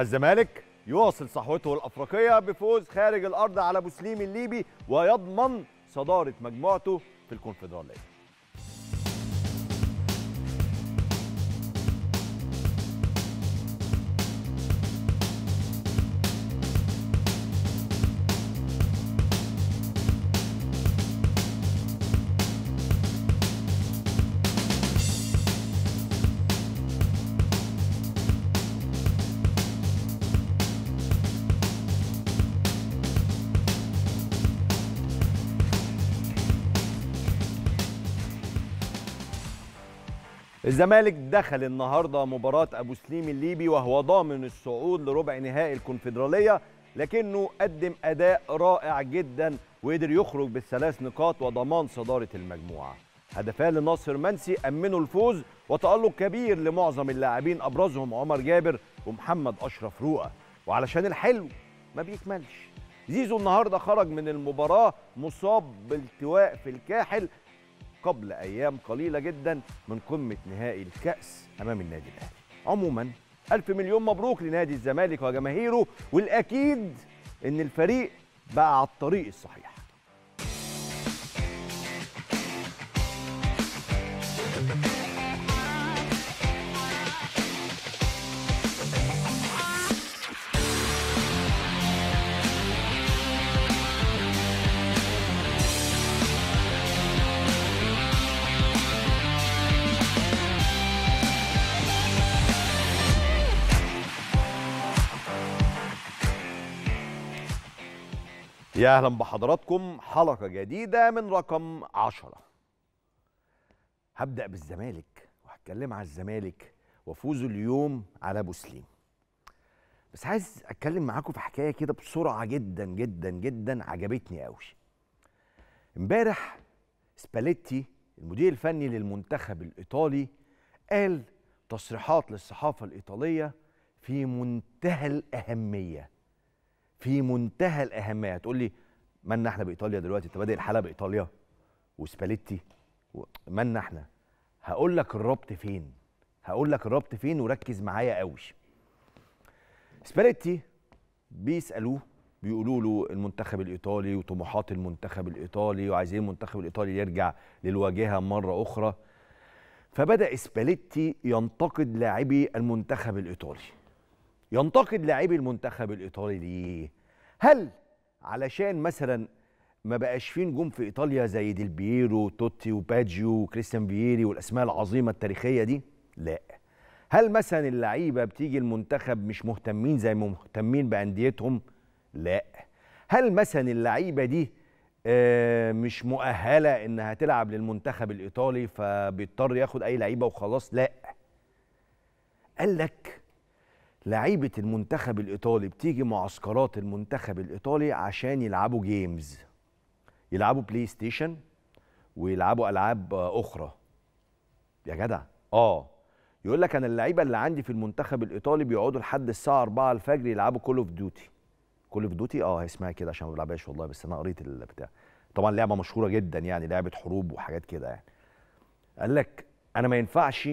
الزمالك يواصل صحوته الأفريقية بفوز خارج الأرض على أبو سليم الليبي ويضمن صدارة مجموعته في الكونفدراليه. الزمالك دخل النهارده مباراة أبو سليم الليبي وهو ضامن الصعود لربع نهائي الكونفدراليه، لكنه قدم أداء رائع جدا وقدر يخرج بالثلاث نقاط وضمان صدارة المجموعة. هدفان لناصر منسي أمنوا الفوز وتألق كبير لمعظم اللاعبين أبرزهم عمر جابر ومحمد أشرف رؤى. وعلشان الحلو ما بيكملش، زيزو النهارده خرج من المباراة مصاب بالتواء في الكاحل قبل أيام قليلة جدا من قمة نهائي الكأس أمام النادي الأهلي. عموما ألف مليون مبروك لنادي الزمالك وجماهيره، والأكيد إن الفريق بقى على الطريق الصحيح. يا أهلا بحضراتكم، حلقة جديدة من رقم 10. هبدأ بالزمالك وهتكلم على الزمالك وفوزه اليوم على أبو سليم، بس عايز أتكلم معاكم في حكاية كده بسرعة جدا جدا جدا عجبتني قوي. امبارح سباليتي المدير الفني للمنتخب الإيطالي قال تصريحات للصحافة الإيطالية في منتهى الأهمية. في منتهى الأهمية. تقول لي مالنا احنا بإيطاليا دلوقتي؟ انت بادئ الحلقة بإيطاليا وسباليتي، مالنا احنا؟ هقول لك الربط فين، هقول لك الربط فين، وركز معايا قوي. سباليتي بيسألوه بيقولوا له المنتخب الإيطالي وطموحات المنتخب الإيطالي وعايزين المنتخب الإيطالي يرجع للواجهة مرة أخرى، فبدأ سباليتي ينتقد لاعبي المنتخب الإيطالي. ينتقد لاعبي المنتخب الإيطالي ليه؟ هل علشان مثلا ما بقاش فيه نجوم في إيطاليا زي ديل بييرو وتوتي وباجيو وكريستيان فييري والأسماء العظيمة التاريخية دي؟ لا. هل مثلا اللعيبة بتيجي المنتخب مش مهتمين زي ما مهتمين بأنديتهم؟ لا. هل مثلا اللعيبة دي مش مؤهلة إنها تلعب للمنتخب الإيطالي فبيضطر ياخد أي لعيبة وخلاص؟ لا. قال لك لعيبة المنتخب الإيطالي بتيجي معسكرات المنتخب الإيطالي عشان يلعبوا جيمز، يلعبوا بلاي ستيشن ويلعبوا ألعاب أخرى. يا جدع يقول لك أنا اللعيبة اللي عندي في المنتخب الإيطالي بيقعدوا لحد الساعة 4 الفجر يلعبوا كول أوف ديوتي. كول أوف ديوتي هي اسمها كده عشان ما بلعبهاش والله، بس أنا قريت البتاع. طبعا لعبة مشهورة جدا يعني، لعبة حروب وحاجات كده يعني. قال لك أنا ما ينفعش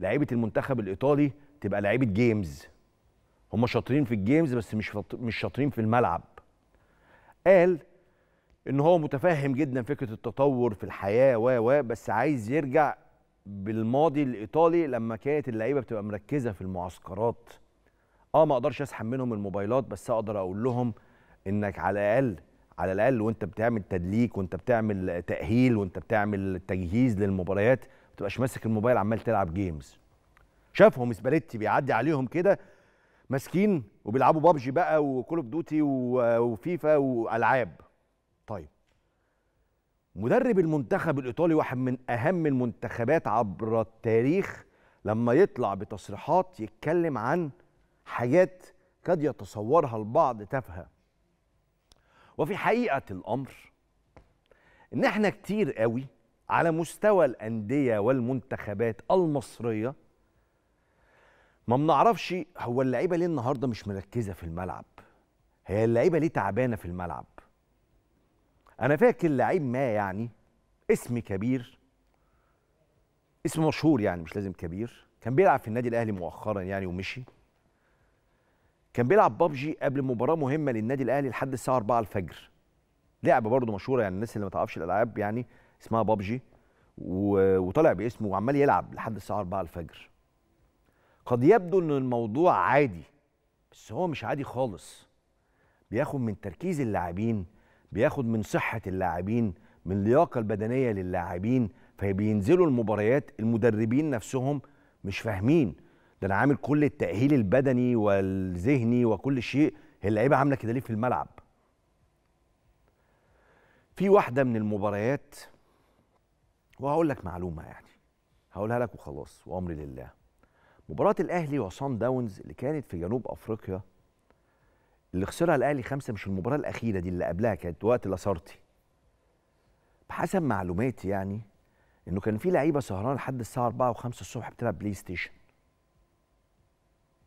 لعيبة المنتخب الإيطالي تبقى لعيبة جيمز، هم شاطرين في الجيمز بس مش شاطرين في الملعب. قال ان هو متفهم جدا فكره التطور في الحياه بس عايز يرجع بالماضي الايطالي لما كانت اللعيبه بتبقى مركزه في المعسكرات. ما اقدرش اسحب منهم الموبايلات، بس اقدر اقول لهم انك على الاقل وانت بتعمل تدليك وانت بتعمل تاهيل وانت بتعمل تجهيز للمباريات ما تبقاش ماسك الموبايل عمال تلعب جيمز. شافهم سباليتي بيعدي عليهم كده ماسكين وبيلعبوا بابجي بقى وكول اوف دوتي وفيفا والعاب. طيب مدرب المنتخب الايطالي واحد من اهم المنتخبات عبر التاريخ لما يطلع بتصريحات يتكلم عن حاجات قد يتصورها البعض تافهه، وفي حقيقه الامر ان احنا كتير قوي على مستوى الانديه والمنتخبات المصريه ما بنعرفش هو اللعيبه ليه النهارده مش مركزه في الملعب، هي اللعيبه ليه تعبانه في الملعب. انا فاكر لعيب ما يعني اسم كبير، اسم مشهور يعني مش لازم كبير، كان بيلعب في النادي الاهلي مؤخرا يعني ومشي، كان بيلعب بابجي قبل مباراه مهمه للنادي الاهلي لحد الساعه 4 الفجر. لعبه برضه مشهوره يعني، الناس اللي ما تعرفش الالعاب يعني، اسمها بابجي، وطالع باسمه وعمال يلعب لحد الساعه 4 الفجر. قد يبدو ان الموضوع عادي، بس هو مش عادي خالص. بياخد من تركيز اللاعبين، بياخد من صحه اللاعبين، من اللياقه البدنيه للاعبين، فبينزلوا المباريات المدربين نفسهم مش فاهمين. ده انا عامل كل التاهيل البدني والذهني وكل شيء، اللعيبه عامله كده ليه في الملعب؟ في واحده من المباريات، وهقول لك معلومه يعني، هقولها لك وخلاص وامري لله. مباراه الاهلي وصن داونز اللي كانت في جنوب افريقيا، اللي خسرها الاهلي 5، مش المباراه الاخيره دي، اللي قبلها كانت وقت لاسارتي. بحسب معلوماتي يعني انه كان في لعيبه سهرانه لحد الساعه 4 و5 الصبح بتلعب بلاي ستيشن.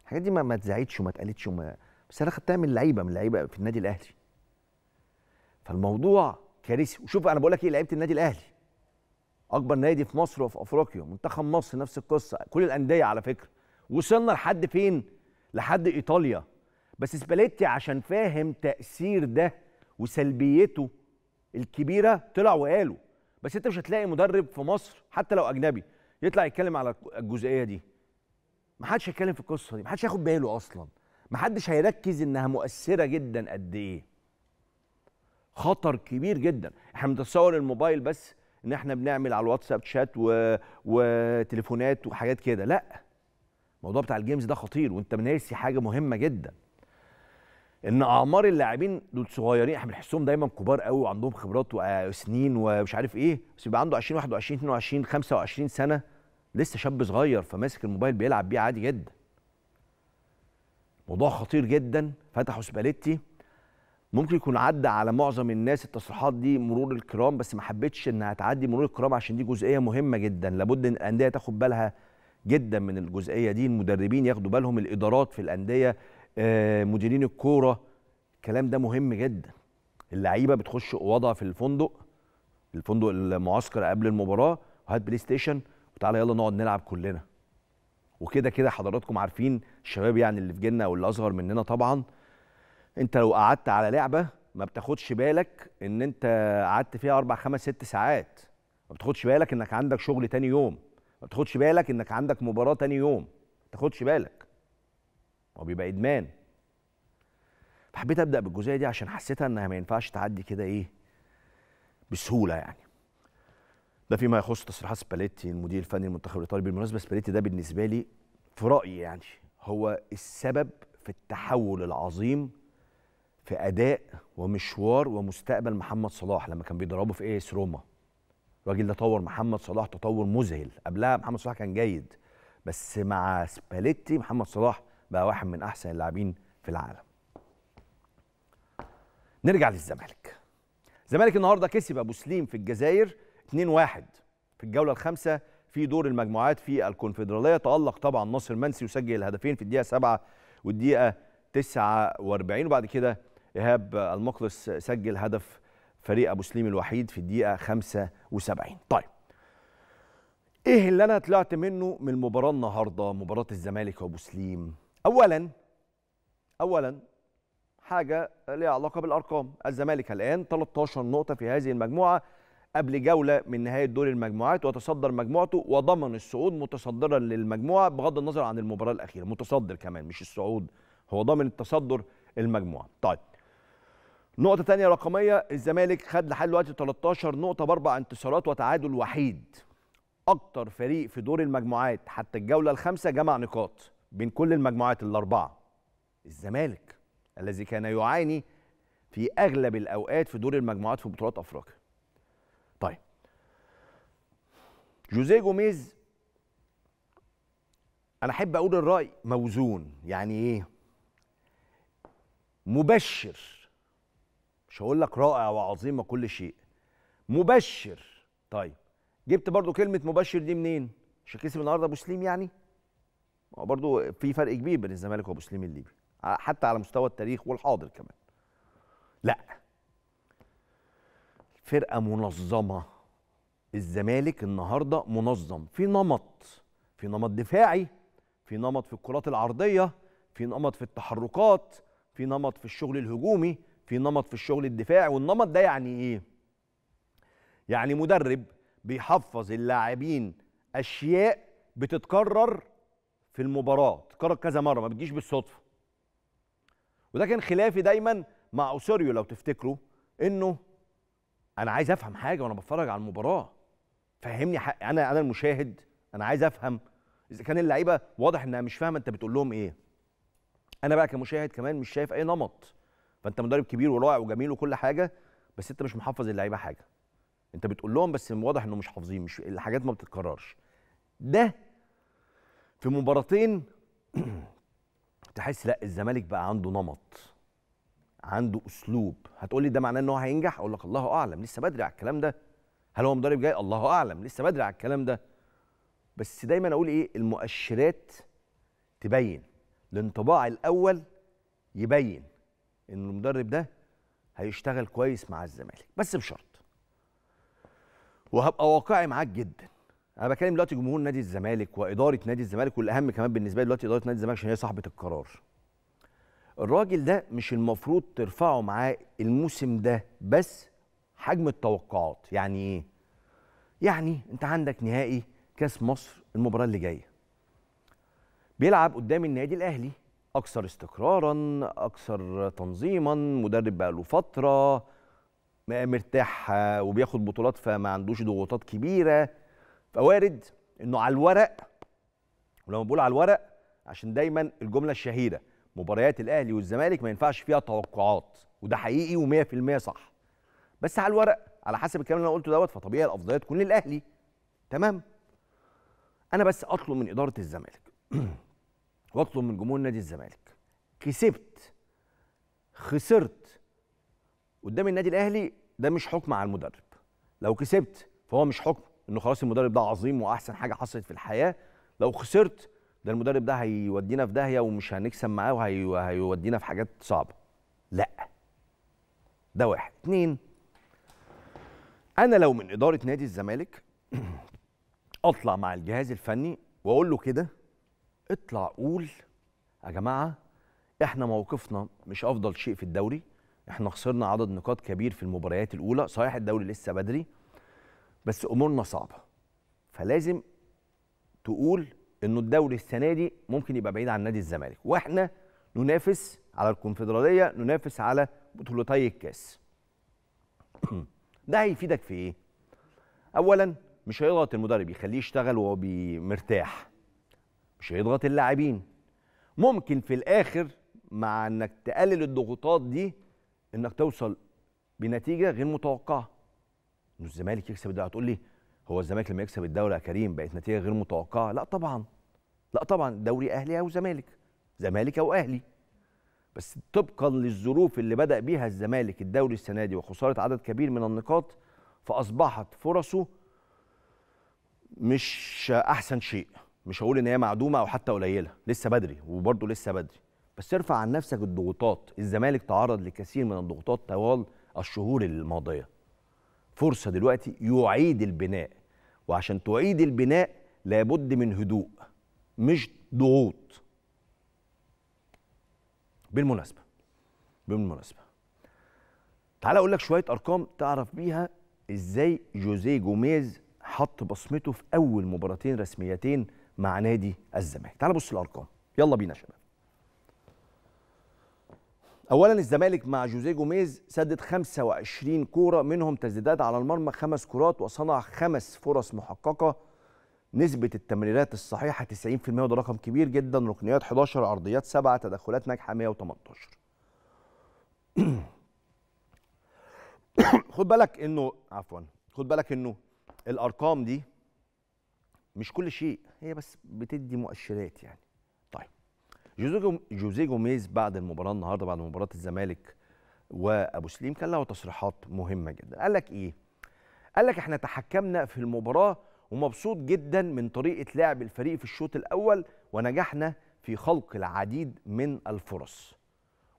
الحاجات دي ما اتزعتش وما اتقالتش، بس انا خدتها من لعيبه في النادي الاهلي. فالموضوع كارثي. وشوف انا بقول لك ايه، لعيبه النادي الاهلي اكبر نادي في مصر وفي افريقيا، منتخب مصر نفس القصه، كل الانديه على فكره. وصلنا لحد فين؟ لحد ايطاليا. بس سباليتي عشان فاهم تاثير ده وسلبيته الكبيره طلع وقاله. بس انت مش هتلاقي مدرب في مصر حتى لو اجنبي يطلع يتكلم على الجزئيه دي. محدش هيتكلم في القصه دي، محدش هياخد باله اصلا، محدش هيركز انها مؤثره جدا قد ايه. خطر كبير جدا. احنا بنتصور الموبايل بس ان احنا بنعمل على الواتساب شات وتليفونات وحاجات كده، لا. الموضوع بتاع الجيمز ده خطير، وانت ناسي حاجه مهمه جدا، ان اعمار اللاعبين دول صغيرين. احنا بنحسهم دايما كبار قوي وعندهم خبرات وسنين ومش عارف ايه، بس بيبقى عنده 20 21 22 25 سنه لسه شاب صغير، فماسك الموبايل بيلعب بيه عادي جدا. موضوع خطير جدا. فتحوا سباليتي، ممكن يكون عدى على معظم الناس التصريحات دي مرور الكرام، بس ما حبيتش انها تعدي مرور الكرام عشان دي جزئيه مهمه جدا، لابد ان الانديه تاخد بالها جدا من الجزئيه دي، المدربين ياخدوا بالهم، الادارات في الانديه، مديرين الكوره، الكلام ده مهم جدا. اللعيبه بتخش اوضه في الفندق المعسكر قبل المباراه، وهات بلاي ستيشن وتعالى يلا نقعد نلعب كلنا. وكده كده حضراتكم عارفين الشباب يعني اللي في جيلنا واللي اصغر مننا طبعا، انت لو قعدت على لعبه ما بتاخدش بالك ان انت قعدت فيها 4 5 6 ساعات، ما بتاخدش بالك انك عندك شغل تاني يوم، ما بتاخدش بالك انك عندك مباراه تاني يوم، ما بتاخدش بالك، هو بيبقى ادمان. فحبيت ابدا بالجزئيه دي عشان حسيتها انها ما ينفعش تعدي كده ايه بسهوله يعني. ده فيما يخص تصريحات سباليتي المدير الفني المنتخب الايطالي. بالمناسبه سباليتي ده بالنسبه لي في رايي يعني هو السبب في التحول العظيم في اداء ومشوار ومستقبل محمد صلاح لما كان بيدربه في اس روما. الراجل ده طور محمد صلاح تطور مذهل، قبلها محمد صلاح كان جيد، بس مع سباليتي محمد صلاح بقى واحد من احسن اللاعبين في العالم. نرجع للزمالك. الزمالك النهارده كسب ابو سليم في الجزائر 2-1 في الجوله الخامسه في دور المجموعات في الكونفدراليه. تالق طبعا ناصر منسي وسجل الهدفين في الدقيقه 7 والدقيقه 49، وبعد كده ايهاب المقلص سجل هدف فريق ابو سليم الوحيد في الدقيقه 75. طيب ايه اللي انا طلعت منه من المباراه النهارده، مباراه الزمالك وابو سليم؟ اولا حاجه ليها علاقه بالارقام. الزمالك الان 13 نقطه في هذه المجموعه قبل جوله من نهايه دور المجموعات، وتصدر مجموعته وضمن الصعود متصدرا للمجموعه بغض النظر عن المباراه الاخيره. متصدر كمان مش الصعود، هو ضامن التصدر المجموعه. طيب نقطه ثانيه رقميه، الزمالك خد لحد دلوقتي 13 نقطه باربع انتصارات وتعادل وحيد. اكتر فريق في دور المجموعات حتى الجوله الخامسه جمع نقاط بين كل المجموعات الاربعه، الزمالك الذي كان يعاني في اغلب الاوقات في دور المجموعات في بطولات افريقيا. طيب جوزيه جوميز، انا احب اقول الراي موزون، يعني ايه؟ مبشر، مش هقول لك رائع وعظيم وكل شيء، مبشر. طيب جبت برضو كلمه مبشر دي منين؟ مش كسب النهارده ابو سليم يعني؟ هو برضو في فرق كبير بين الزمالك وابو سليم الليبي حتى على مستوى التاريخ والحاضر كمان. لا، فرقه منظمه. الزمالك النهارده منظم في نمط دفاعي، في نمط في الكرات العرضيه، في نمط في التحركات، في نمط في الشغل الهجومي، في نمط في الشغل الدفاعي. والنمط ده يعني ايه؟ يعني مدرب بيحفظ اللاعبين اشياء بتتكرر في المباراه، تتكرر كذا مره، ما بتجيش بالصدفه. وده كان خلافي دايما مع اوسيريو لو تفتكروا، انه انا عايز افهم حاجه وانا بتفرج على المباراه، فهمني حق. انا المشاهد انا عايز افهم. اذا كان اللعيبه واضح انها مش فاهمه انت بتقول لهم ايه، انا بقى كمشاهد كمان مش شايف اي نمط. فانت مدرب كبير ورائع وجميل وكل حاجه، بس انت مش محفظ اللعيبه حاجه، انت بتقول لهم بس واضح انه مش حافظين، مش الحاجات ما بتتكررش. ده في مباراتين تحس لا الزمالك بقى عنده نمط، عنده اسلوب. هتقول لي ده معناه ان هو هينجح؟ اقول لك الله اعلم، لسه بدري على الكلام ده. هل هو مدرب جاي؟ الله اعلم، لسه بدري على الكلام ده. بس دايما اقول ايه، المؤشرات تبين، الانطباع الاول يبين ان المدرب ده هيشتغل كويس مع الزمالك، بس بشرط، وهبقى واقعي معاك جدا. انا بكلم دلوقتي جمهور نادي الزمالك واداره نادي الزمالك، والاهم كمان بالنسبه لي دلوقتي اداره نادي الزمالك عشان هي صاحبه القرار. الراجل ده مش المفروض ترفعوا معاه الموسم ده بس حجم التوقعات. يعني ايه؟ يعني انت عندك نهائي كاس مصر المباراه اللي جايه، بيلعب قدام النادي الاهلي، اكثر استقرارا، اكثر تنظيما، مدرب بقى له فتره مرتاح وبياخد بطولات، فما عندوش ضغوطات كبيره. فوارد انه على الورق، ولما بقول على الورق عشان دايما الجمله الشهيره مباريات الاهلي والزمالك ما ينفعش فيها توقعات، وده حقيقي و100% صح. بس على الورق على حسب الكلام اللي انا قلته دوت، فطبيعي الافضليه تكون للاهلي. تمام. انا بس اطلب من اداره الزمالك واطلب من جمهور نادي الزمالك، كسبت خسرت قدام النادي الاهلي ده مش حكم على المدرب. لو كسبت فهو مش حكم انه خلاص المدرب ده عظيم واحسن حاجه حصلت في الحياه، لو خسرت ده المدرب ده هيودينا في داهيه ومش هنكسب معاه وهيودينا في حاجات صعبه. لا، ده واحد. اتنين، انا لو من اداره نادي الزمالك اطلع مع الجهاز الفني واقول له كده، اطلع قول يا جماعه احنا موقفنا مش افضل شيء في الدوري، احنا خسرنا عدد نقاط كبير في المباريات الاولى، صحيح الدوري لسه بدري بس امورنا صعبه، فلازم تقول انه الدوري السنه دي ممكن يبقى بعيد عن نادي الزمالك، واحنا ننافس على الكونفدراليه، ننافس على بطولتي الكاس. ده هيفيدك في ايه؟ اولا مش هيضغط المدرب، يخليه يشتغل وهو مرتاح، مش هيضغط اللاعبين. ممكن في الاخر مع انك تقلل الضغوطات دي انك توصل بنتيجه غير متوقعه، انه الزمالك يكسب الدوري. هتقول لي هو الزمالك لما يكسب الدوري يا كريم بقت نتيجه غير متوقعه؟ لا طبعا، لا طبعا، الدوري اهلي او زمالك، زمالك او اهلي. بس طبقا للظروف اللي بدا بيها الزمالك الدوري السنه دي وخساره عدد كبير من النقاط، فاصبحت فرصه مش احسن شيء. مش هقول ان هي معدومه او حتى قليله، لسه بدري، وبرضه لسه بدري، بس ارفع عن نفسك الضغوطات. الزمالك تعرض لكثير من الضغوطات طوال الشهور الماضيه، فرصه دلوقتي يعيد البناء، وعشان تعيد البناء لابد من هدوء مش ضغوط. بالمناسبه تعال اقول لك شويه ارقام تعرف بيها ازاي جوزيه جوميز حط بصمته في اول مباراتين رسميتين مع نادي الزمالك. تعال بص الارقام، يلا بينا يا شباب. اولا الزمالك مع جوزيه جوميز سدد 25 كوره، منهم تسديدات على المرمى 5 كرات، وصنع 5 فرص محققه. نسبه التمريرات الصحيحه 90%، وده رقم كبير جدا. ركنيات 11، عرضيات 7، تدخلات ناجحه 118. خد بالك انه الارقام دي مش كل شيء، هي بس بتدي مؤشرات يعني. طيب جوزيه جوميز بعد المباراه النهارده، بعد مباراه الزمالك وابو سليم، كان له تصريحات مهمه جدا. قال لك ايه؟ قال لك احنا تحكمنا في المباراه ومبسوط جدا من طريقه لعب الفريق في الشوط الاول، ونجحنا في خلق العديد من الفرص.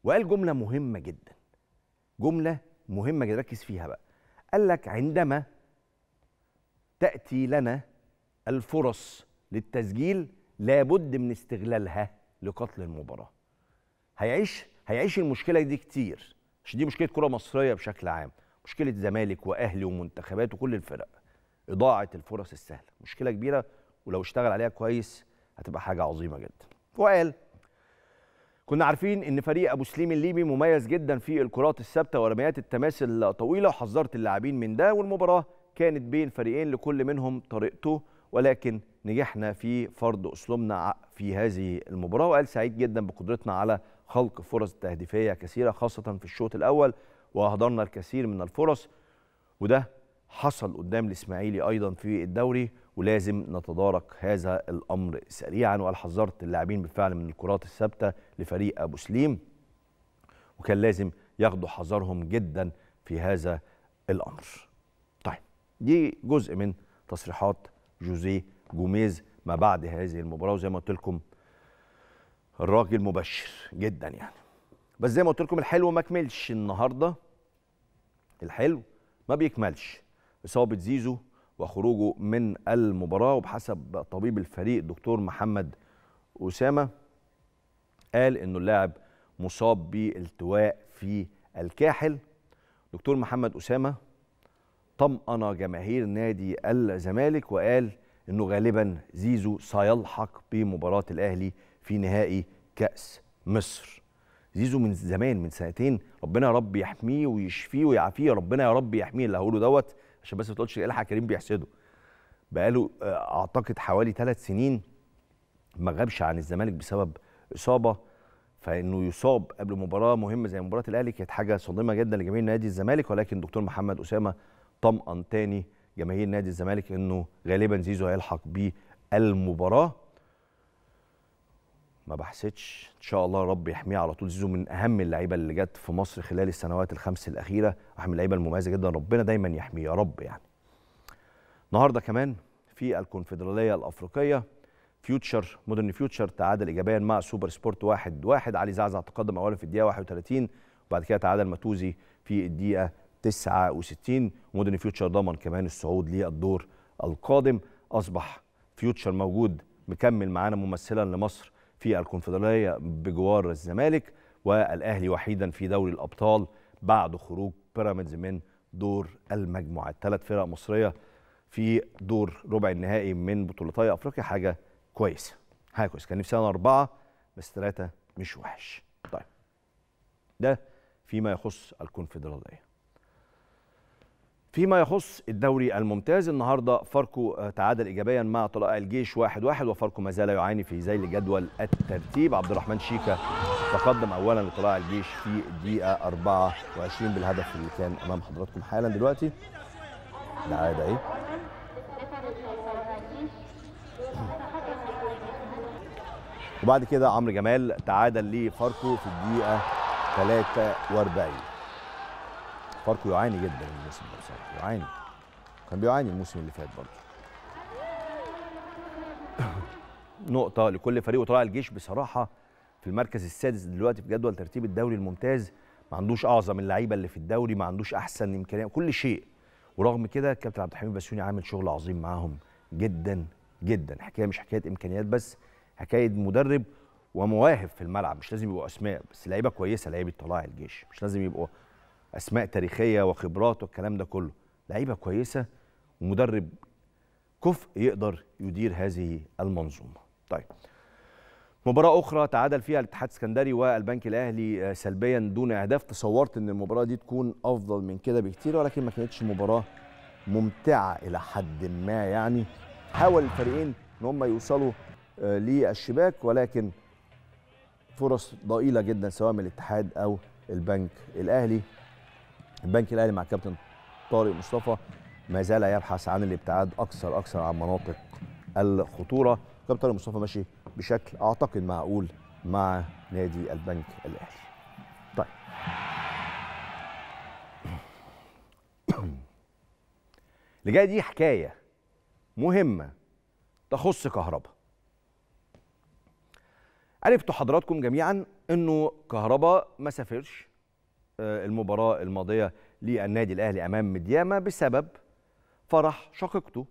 وقال جمله مهمه جدا، جمله مهمه جدا، ركز فيها بقى. قال لك عندما تاتي لنا الفرص للتسجيل لابد من استغلالها لقتل المباراة. هيعيش المشكله دي كتير، عشان دي مشكله كره مصريه بشكل عام، مشكله زمالك واهلي ومنتخبات وكل الفرق، اضاعه الفرص السهله، مشكله كبيره ولو اشتغل عليها كويس هتبقى حاجه عظيمه جدا. وقال كنا عارفين ان فريق ابو سليم الليبي مميز جدا في الكرات الثابته ورميات التماس الطويله، وحذرت اللاعبين من ده، والمباراه كانت بين فريقين لكل منهم طريقته، ولكن نجحنا في فرض اسلوبنا في هذه المباراه. وقال سعيد جدا بقدرتنا على خلق فرص تهديفيه كثيره خاصه في الشوط الاول، واهدرنا الكثير من الفرص، وده حصل قدام الاسماعيلي ايضا في الدوري، ولازم نتدارك هذا الامر سريعا. وقال حذرت اللاعبين بالفعل من الكرات الثابته لفريق ابو سليم، وكان لازم ياخدوا حذرهم جدا في هذا الامر. طيب دي جزء من تصريحات جوزيه جوميز ما بعد هذه المباراه، وزي ما قلت لكم الراجل مبشر جدا يعني. بس زي ما قلت لكم الحلو ما كملش النهارده، الحلو ما بيكملش. اصابه زيزو وخروجه من المباراه، وبحسب طبيب الفريق دكتور محمد اسامه قال انه اللاعب مصاب بالتواء في الكاحل. دكتور محمد اسامه طمأن جماهير نادي الزمالك وقال انه غالبا زيزو سيلحق بمباراه الاهلي في نهائي كأس مصر. زيزو من زمان، من سنتين، ربنا يا رب يحميه ويشفيه ويعافيه، ربنا يا رب يحميه اللي هقوله دوت عشان بس ما تقولش الحق كريم بيحسده. بقاله اعتقد حوالي 3 سنين ما غابش عن الزمالك بسبب اصابه، فانه يصاب قبل مباراه مهمه زي مباراه الاهلي كانت حاجه صادمه جدا لجماهير نادي الزمالك، ولكن دكتور محمد اسامه طمأن تاني جماهير نادي الزمالك انه غالبا زيزو هيلحق بالمباراه. ما بحسدش، ان شاء الله رب يحميه على طول. زيزو من اهم اللعيبه اللي جت في مصر خلال السنوات الخمس الاخيره، واحد من اللعيبه المميزه جدا، ربنا دايما يحميه يا رب يعني. النهارده كمان في الكونفدراليه الافريقيه فيوتشر مودرن فيوتشر تعادل ايجابيا مع سوبر سبورت 1-1. علي زعزع تقدم اولا في الدقيقه 31، وبعد كده تعادل متوزي في الدقيقه 69. مودرن فيوتشر ضمن كمان الصعود للدور القادم، اصبح فيوتشر موجود مكمل معانا ممثلا لمصر في الكونفدراليه بجوار الزمالك، والاهلي وحيدا في دوري الابطال بعد خروج بيراميدز من دور المجموعات. 3 فرق مصريه في دور ربع النهائي من بطولتي افريقيا، حاجه كويسه، حاجه كويسه. كان نفسي انا 4 بس 3 مش وحش. طيب ده فيما يخص الكونفدراليه. فيما يخص الدوري الممتاز، النهارده فاركو تعادل ايجابيا مع طلائع الجيش 1-1، وفاركو ما زال يعاني في ذيل جدول الترتيب. عبد الرحمن شيكا تقدم اولا لطلائع الجيش في الدقيقه 24 بالهدف اللي كان امام حضراتكم حالا دلوقتي. العاده ايه؟ وبعد كده عمرو جمال تعادل لفاركو في الدقيقه 43. فاركو يعاني جدا الموسم ده بصراحه، يعاني، كان بيعاني الموسم اللي فات برضه. نقطة لكل فريق، وطلائع الجيش بصراحة في المركز السادس دلوقتي في جدول ترتيب الدوري الممتاز، ما عندوش أعظم اللعيبة اللي في الدوري، ما عندوش أحسن إمكانيات، كل شيء، ورغم كده الكابتن عبد الحميد بسيوني عامل شغل عظيم معاهم جدا جدا. حكاية مش حكاية إمكانيات بس، حكاية مدرب ومواهب في الملعب، مش لازم يبقوا أسماء بس، لعيبة كويسة، لعيبة طلائع الجيش مش لازم يبقوا أسماء تاريخية وخبرات والكلام ده كله، لعيبة كويسة ومدرب كفء يقدر يدير هذه المنظومة. طيب مباراة أخرى تعادل فيها الاتحاد السكندري والبنك الأهلي سلبيا دون أهداف. تصورت إن المباراة دي تكون أفضل من كده بكتير، ولكن ما كانتش مباراة ممتعة إلى حد ما يعني. حاول الفريقين إن هم يوصلوا للشباك، ولكن فرص ضئيلة جدا سواء من الاتحاد أو البنك الأهلي. البنك الأهلي مع كابتن طارق مصطفى ما زال يبحث عن الابتعاد أكثر عن مناطق الخطورة. كابتن طارق مصطفى ماشي بشكل أعتقد معقول مع نادي البنك الأهلي. طيب اللي جاية دي حكاية مهمة تخص كهربا. عرفتوا حضراتكم جميعا أنه كهربا ما سافرش المباراة الماضية للنادي الأهلي أمام مديامة بسبب فرح شقيقته،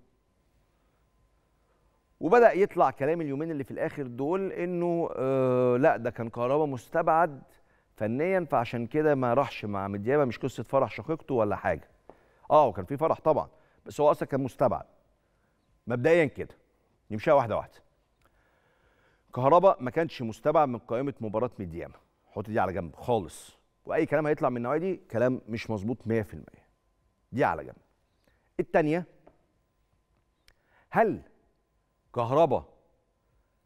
وبدأ يطلع كلام اليومين اللي في الآخر دول إنه لا ده كان كهربا مستبعد فنيا، فعشان كده ما راحش مع مديابة، مش قصة فرح شقيقته ولا حاجة. وكان في فرح طبعا، بس هو أصلا كان مستبعد مبدئيا كده. نمشيها واحدة واحدة. كهربا ما كانش مستبعد من قائمة مباراة مديابة، حط دي على جنب خالص، وأي كلام هيطلع من النوعية دي كلام مش مظبوط 100%. دي على جنب. التانية، هل كهربا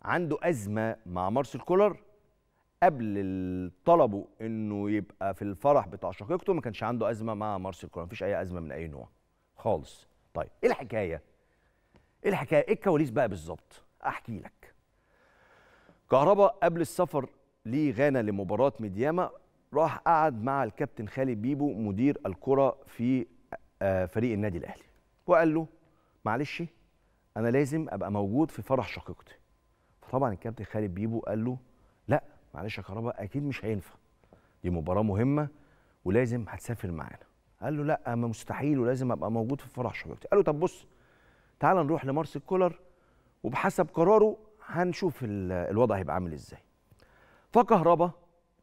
عنده أزمة مع مارسيل كولر؟ قبل طلبه إنه يبقى في الفرح بتاع شقيقته ما كانش عنده أزمة مع مارسيل كولر، مفيش أي أزمة من أي نوع خالص. طيب إيه الحكاية؟ إيه الحكاية؟ إيه الكواليس بقى بالظبط؟ أحكي لك. كهربا قبل السفر لغانا لمباراة ميدياما راح قعد مع الكابتن خالد بيبو مدير الكرة في فريق النادي الأهلي، وقال له معلش أنا لازم أبقى موجود في فرح شقيقتي. فطبعا الكابتن خالد بيبو قال له لا معلش يا كهربا أكيد مش هينفع، دي مباراة مهمة ولازم هتسافر معانا. قال له لا ما مستحيل ولازم أبقى موجود في فرح شقيقتي. قال له طب بص تعال نروح لمارسيل كولر وبحسب قراره هنشوف الوضع هيبقى عامل إزاي. فكهربا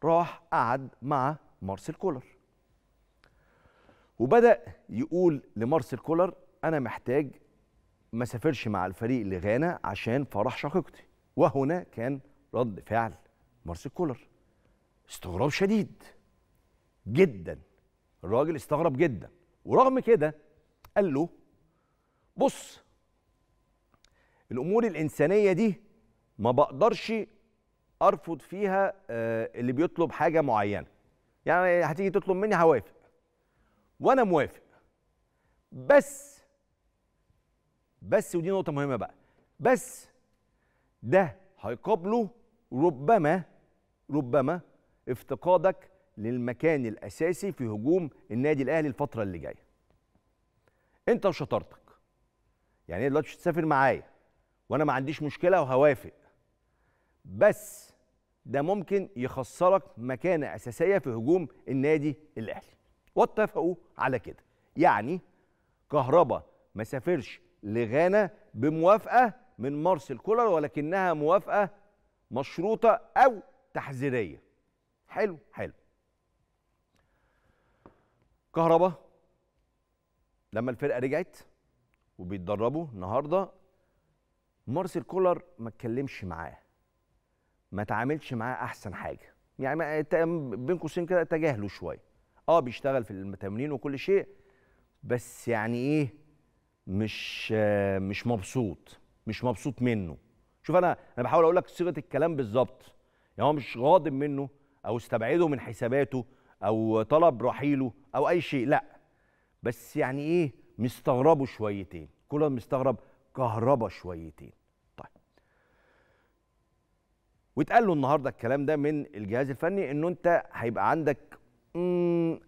راح قعد مع مارسيل كولر وبدأ يقول لمارسيل كولر أنا محتاج ما سافرش مع الفريق لغانا عشان فرح شقيقتي. وهنا كان رد فعل مارسيل كولر استغراب شديد جدا، الراجل استغرب جدا، ورغم كده قال له بص الأمور الإنسانية دي ما بقدرش أرفض فيها اللي بيطلب حاجة معينة، يعني هتيجي تطلب مني هوافق وأنا موافق، بس ودي نقطة مهمة بقى، بس ده هيقابله ربما افتقادك للمكان الأساسي في هجوم النادي الأهلي الفترة اللي جاية. أنت وشطارتك، يعني دلوقتي مش هتسافر معايا وأنا ما عنديش مشكلة وهوافق، بس ده ممكن يخسرك مكانة أساسية في هجوم النادي الأهلي. واتفقوا على كده، يعني كهربا ما سافرش لغانا بموافقة من مارسيل كولر ولكنها موافقة مشروطة أو تحذيرية. حلو حلو. كهربا لما الفرقة رجعت وبيتدربوا النهارده مارسيل كولر ما اتكلمش معاه، ما تعاملش معاه أحسن حاجة، يعني بين قوسين كده تجاهله شوية. بيشتغل في التمرين وكل شيء، بس يعني إيه مش مبسوط منه. شوف انا بحاول اقول لك صيغه الكلام بالظبط، يعني هو مش غاضب منه او استبعده من حساباته او طلب رحيله او اي شيء، لا بس يعني ايه مستغربه شويتين، كولر مستغرب كهربا شويتين. طيب واتقال له النهارده الكلام ده من الجهاز الفني انه انت هيبقى عندك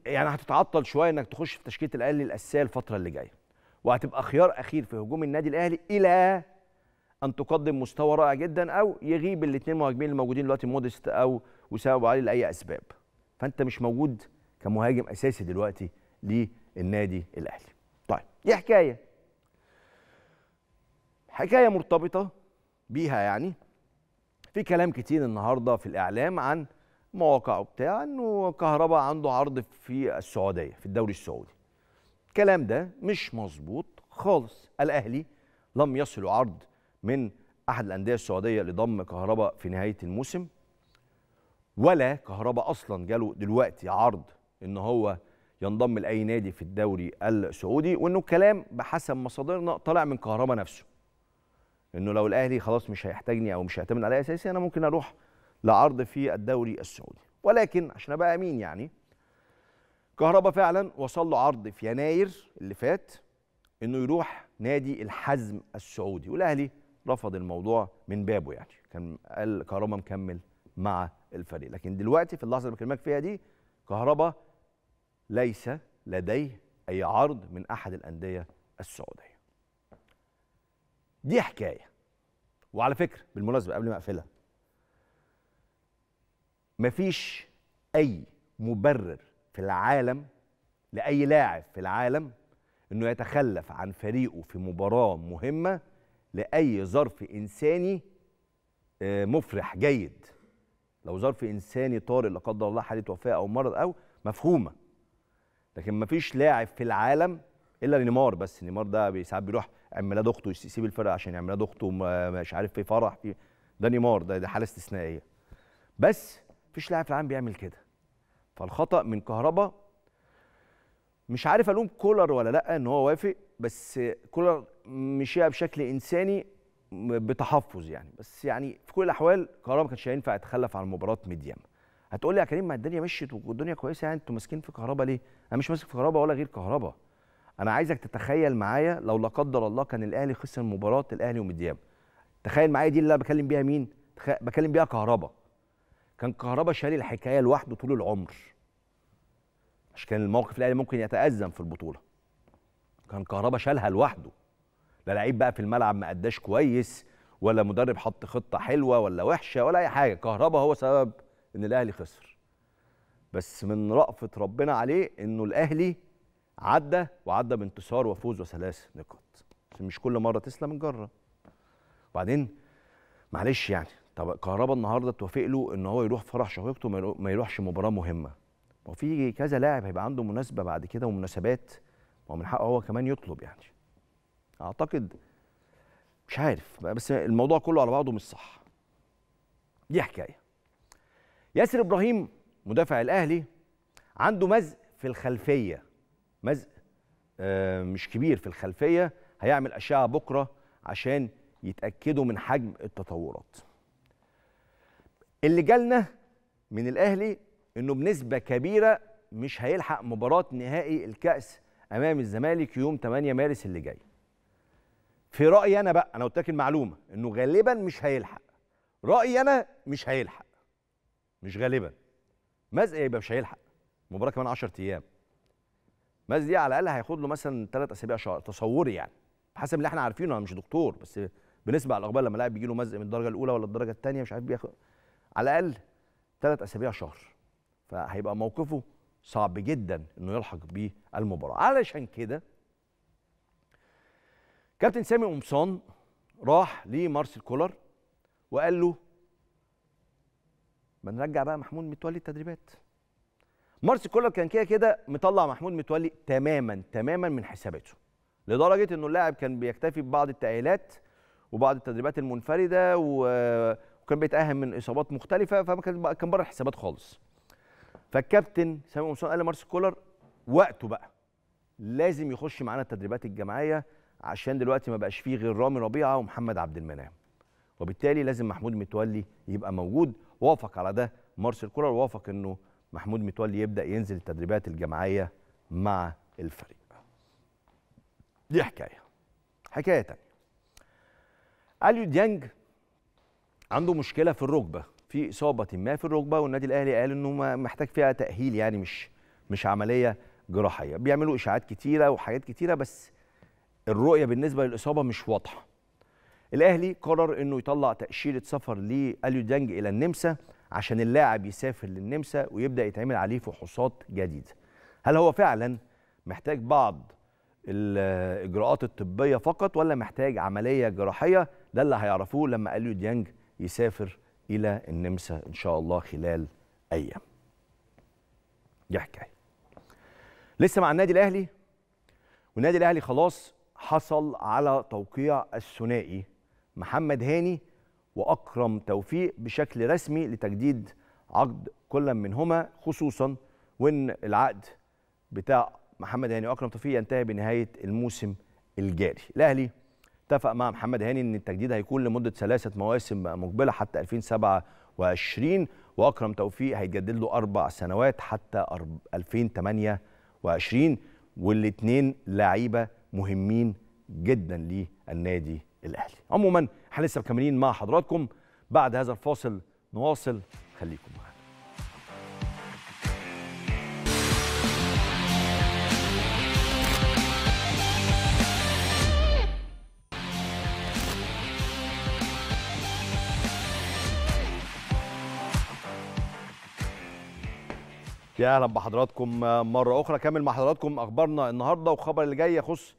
يعني هتتعطل شويه انك تخش في تشكيله الاهلي الاساسيه الفتره اللي جايه، وهتبقى خيار اخير في هجوم النادي الاهلي الى ان تقدم مستوى رائع جدا او يغيب الاثنين مهاجمين الموجودين دلوقتي مودست او وسام ابو علي لاي اسباب، فانت مش موجود كمهاجم اساسي دلوقتي للنادي الاهلي. طيب دي حكايه مرتبطه بيها، يعني في كلام كتير النهارده في الاعلام عن مواقعه بتاع انه كهربا عنده عرض في السعوديه في الدوري السعودي. الكلام ده مش مظبوط خالص. الاهلي لم يصل عرض من احد الانديه السعوديه لضم كهربا في نهايه الموسم، ولا كهربا اصلا جاله دلوقتي عرض ان هو ينضم لاي نادي في الدوري السعودي، وانه كلام بحسب مصادرنا طالع من كهربا نفسه انه لو الاهلي خلاص مش هيحتاجني او مش هيعتمد عليا اساسي انا ممكن اروح لعرض في الدوري السعودي. ولكن عشان ابقى امين، يعني كهربا فعلا وصل له عرض في يناير اللي فات انه يروح نادي الحزم السعودي، والاهلي رفض الموضوع من بابه، يعني كان قال كهربا مكمل مع الفريق. لكن دلوقتي في اللحظه اللي بكلمك فيها دي كهربا ليس لديه اي عرض من احد الانديه السعوديه. دي حكايه. وعلى فكره بالمناسبه قبل ما اقفلها، مفيش اي مبرر في العالم لاي لاعب في العالم انه يتخلف عن فريقه في مباراه مهمه لأي ظرف إنساني مفرح جيد. لو ظرف إنساني طارئ لا قدر الله، حالة وفاة أو مرض أو مفهومة، لكن مفيش لاعب في العالم إلا نيمار. بس نيمار ده ساعات بيروح عيد ميلاد أخته يسيب الفرقة عشان عيد ميلاد أخته، مش عارف في فرح، ده نيمار، ده حالة استثنائية. بس مفيش لاعب في العالم بيعمل كده. فالخطأ من كهربا، مش عارف ألوم كولر ولا لأ إن هو وافق، بس كولر مشيها بشكل إنساني بتحفظ يعني. بس يعني في كل الأحوال كهربا ما كانش هينفع يتخلف عن مباراة ميديم. هتقول لي يا كريم ما الدنيا مشيت والدنيا كويسة، يعني أنتوا ماسكين في كهربا ليه؟ أنا مش ماسك في كهربا ولا غير كهربا. أنا عايزك تتخيل معايا لو لا قدر الله كان الأهلي خسر مباراة الأهلي وميديام. تخيل معايا دي اللي أنا بكلم بيها مين؟ بكلم بيها كهربا. كان كهربا شاري الحكاية لوحده طول العمر. عشان كان الموقف الأهلي ممكن يتأزم في البطولة. كان كهربا شالها لوحده. لا لعيب بقى في الملعب ما أداش كويس، ولا مدرب حط خطة حلوة ولا وحشة ولا أي حاجة، كهربا هو سبب إن الأهلي خسر. بس من رأفة ربنا عليه إنه الأهلي عدى بانتصار وفوز وثلاث نقاط. مش كل مرة تسلم الجرة. وبعدين معلش يعني، طب كهربا النهارده اتوافق له ان هو يروح فرح شقيقته، ما يروحش مباراه مهمه. ما هو في كذا لاعب هيبقى عنده مناسبه بعد كده ومناسبات، ما هو من حقه هو كمان يطلب يعني. اعتقد مش عارف، بس الموضوع كله على بعضه مش صح. دي حكايه. ياسر ابراهيم مدافع الاهلي عنده مزق في الخلفيه، مزق مش كبير في الخلفيه، هيعمل اشعه بكره عشان يتاكدوا من حجم التطورات. اللي جالنا من الاهلي انه بنسبه كبيره مش هيلحق مباراه نهائي الكاس امام الزمالك يوم 8 مارس اللي جاي. في رايي انا بقى، انا قلت لك المعلومه انه غالبا مش هيلحق، رايي انا مش هيلحق، مش غالبا. مزق يبقى مش هيلحق مباراه كمان 10 ايام. مزق دي على الاقل هياخد له مثلا 3 اسابيع شهر تصوري يعني، حسب اللي احنا عارفينه. انا مش دكتور، بس بالنسبه على الاخبار لما لاعب بيجي له مزق من الدرجه الاولى ولا الدرجه الثانيه مش عارف بياخد على الأقل 3 أسابيع شهر، فهيبقى موقفه صعب جدا إنه يلحق بيه المباراة. علشان كده كابتن سامي قمصان راح لمارسيل كولر وقال له ما نرجع بقى محمود متولي التدريبات. مارسيل كولر كان كده كده مطلع محمود متولي تماما من حساباته، لدرجة إنه اللاعب كان بيكتفي ببعض التأهيلات وبعض التدريبات المنفردة وكان بيتأهم من اصابات مختلفه، فما كان بره الحسابات خالص. فالكابتن سامي قمصان قال لمارسيل كولر وقته بقى لازم يخش معانا التدريبات الجماعيه، عشان دلوقتي ما بقاش فيه غير رامي ربيعه ومحمد عبد المنعم، وبالتالي لازم محمود متولي يبقى موجود. وافق على ده مارسيل كولر، وافق انه محمود متولي يبدا ينزل التدريبات الجماعيه مع الفريق. دي حكايه تانيه. اليو ديانج عنده مشكلة في الركبة، في إصابة ما في الركبة، والنادي الأهلي قال إنه محتاج فيها تأهيل يعني، مش عملية جراحية. بيعملوا إشاعات كتيرة وحاجات كتيرة، بس الرؤية بالنسبة للإصابة مش واضحة. الأهلي قرر إنه يطلع تأشيرة سفر لأليو ديانج إلى النمسا عشان اللاعب يسافر للنمسا ويبدأ يتعمل عليه فحوصات جديدة. هل هو فعلا محتاج بعض الإجراءات الطبية فقط ولا محتاج عملية جراحية؟ ده اللي هيعرفوه لما أليو ديانج يسافر إلى النمسا إن شاء الله خلال أيام. دي حكاية. لسه مع النادي الأهلي، والنادي الأهلي خلاص حصل على توقيع الثنائي محمد هاني وأكرم توفيق بشكل رسمي لتجديد عقد كل منهما، خصوصا وإن العقد بتاع محمد هاني وأكرم توفيق ينتهي بنهاية الموسم الجاري. الأهلي اتفق مع محمد هاني ان التجديد هيكون لمده 3 مواسم مقبله حتى 2027، واكرم توفيق هيتجدد له 4 سنوات حتى 2028، والاثنين لعيبه مهمين جدا للنادي الاهلي. عموما احنا لسه مكملين مع حضراتكم بعد هذا الفاصل، نواصل، خليكم معانا. يا اهلا بحضراتكم مره اخرى. كامل مع حضراتكم اخبارنا النهارده، والخبر اللي جاي يخص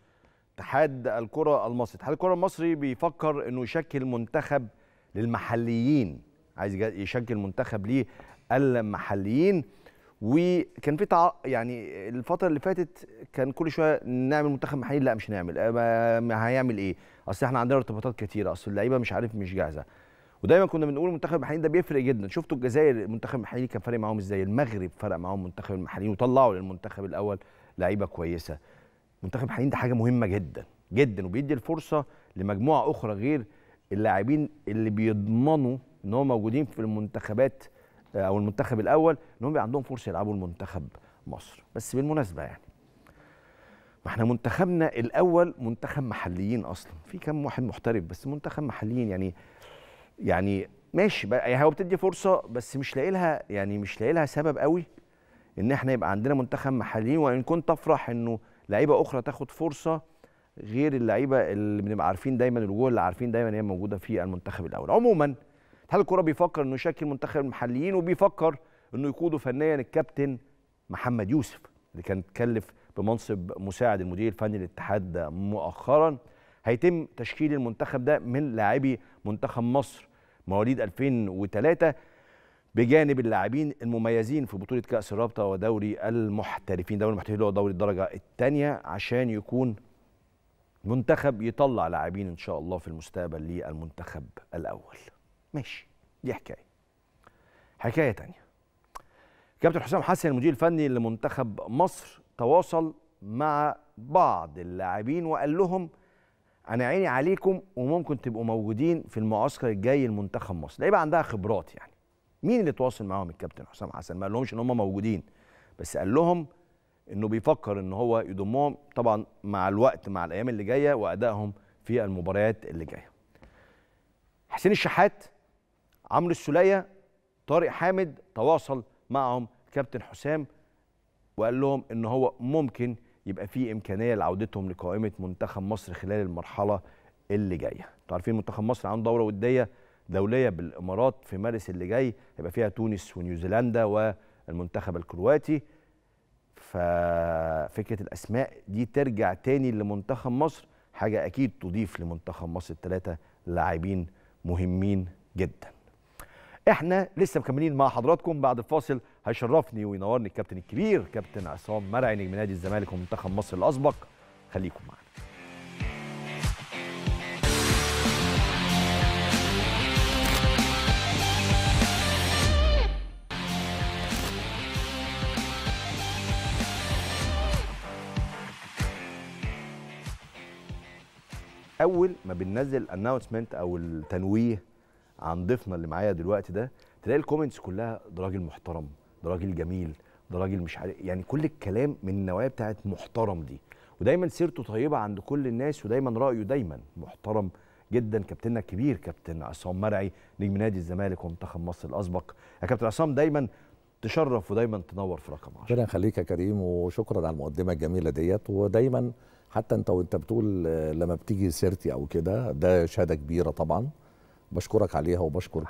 اتحاد الكرة المصري، اتحاد الكرة المصري بيفكر انه يشكل منتخب للمحليين، عايز يشكل منتخب للمحليين. وكان في يعني الفترة اللي فاتت كان كل شوية نعمل منتخب محلي، لا مش نعمل، هيعمل ايه؟ اصل احنا عندنا ارتباطات كتيرة، اصل اللعيبة مش عارف مش جاهزة. ودايما كنا بنقول المنتخب المحلي ده بيفرق جدا. شفتوا الجزائر المنتخب المحلي كان فارق معاهم ازاي، المغرب فرق معاهم منتخب المحليين وطلعوا للمنتخب الاول لعيبة كويسة. منتخب المحليين ده حاجة مهمة جدا جدا، وبيدي الفرصة لمجموعة أخرى غير اللاعبين اللي بيضمنوا إن هم موجودين في المنتخبات أو المنتخب الأول إن هم بيبقى عندهم فرصة يلعبوا المنتخب مصر. بس بالمناسبة يعني ما إحنا منتخبنا الأول منتخب محليين أصلاً، في كام واحد محترف بس منتخب محليين يعني ماشي، يعني هو بتدي فرصة بس مش لاقي لها يعني مش لاقي لها سبب قوي إن إحنا يبقى عندنا منتخب محليين. وإن كنت أفرح إنه لعيبه اخرى تاخد فرصه غير اللعيبه اللي بنبقى عارفين دايما، الوجوه اللي عارفين دايما هي موجوده في المنتخب الاول. عموما اتحاد الكره بيفكر انه يشكل منتخب المحليين، وبيفكر انه يقوده فنيا الكابتن محمد يوسف اللي كان اتكلف بمنصب مساعد المدير الفني للاتحاد مؤخرا. هيتم تشكيل المنتخب ده من لاعبي منتخب مصر مواليد 2003 بجانب اللاعبين المميزين في بطولة كأس الرابطة ودوري المحترفين، دوري المحترفين اللي هو دوري الدرجة الثانية، عشان يكون منتخب يطلع لاعبين إن شاء الله في المستقبل للمنتخب الأول. ماشي، دي حكاية. حكاية تانية، كابتن حسام حسن المدير الفني لمنتخب مصر تواصل مع بعض اللاعبين وقال لهم أنا عيني عليكم وممكن تبقوا موجودين في المعسكر الجاي لمنتخب مصر. لعيبة عندها خبرات يعني. مين اللي تواصل معاهم؟ الكابتن حسام حسن. ما قالهمش ان هم موجودين، بس قال لهم انه بيفكر ان هو يضمهم طبعا مع الوقت مع الايام اللي جايه وادائهم في المباريات اللي جايه. حسين الشحات، عمرو السوليه، طارق حامد، تواصل معهم الكابتن حسام وقال لهم ان هو ممكن يبقى في امكانيه لعودتهم لقائمه منتخب مصر خلال المرحله اللي جايه. انتوا عارفين منتخب مصر عنده دوره وديه دولية بالإمارات في مارس اللي جاي، هيبقى فيها تونس ونيوزيلندا والمنتخب الكرواتي. ففكرة الأسماء دي ترجع تاني لمنتخب مصر، حاجة أكيد تضيف لمنتخب مصر 3 لاعبين مهمين جدا. إحنا لسه مكملين مع حضراتكم بعد الفاصل. هيشرفني وينورني الكابتن الكبير كابتن عصام مرعي نجم نادي الزمالك ومنتخب مصر الأسبق. خليكم معنا. اول ما بننزل اناونسمنت او التنويه عن ضيفنا اللي معايا دلوقتي ده تلاقي الكومنتس كلها ده راجل محترم، ده راجل جميل، ده راجل مش عارف، يعني كل الكلام من النوعيه بتاعت محترم دي، ودايما سيرته طيبه عند كل الناس ودايما رايه دايما محترم جدا. كابتننا الكبير كابتن عصام مرعي نجم نادي الزمالك ومنتخب مصر الاسبق. يا كابتن عصام دايما تشرف ودايما تنور في رقم 10. ربنا يخليك يا كريم، وشكرا على المقدمه الجميله ديت. ودايما حتى انت بتقول لما بتيجي سيرتي او كده ده شهاده كبيره طبعا، بشكرك عليها وبشكر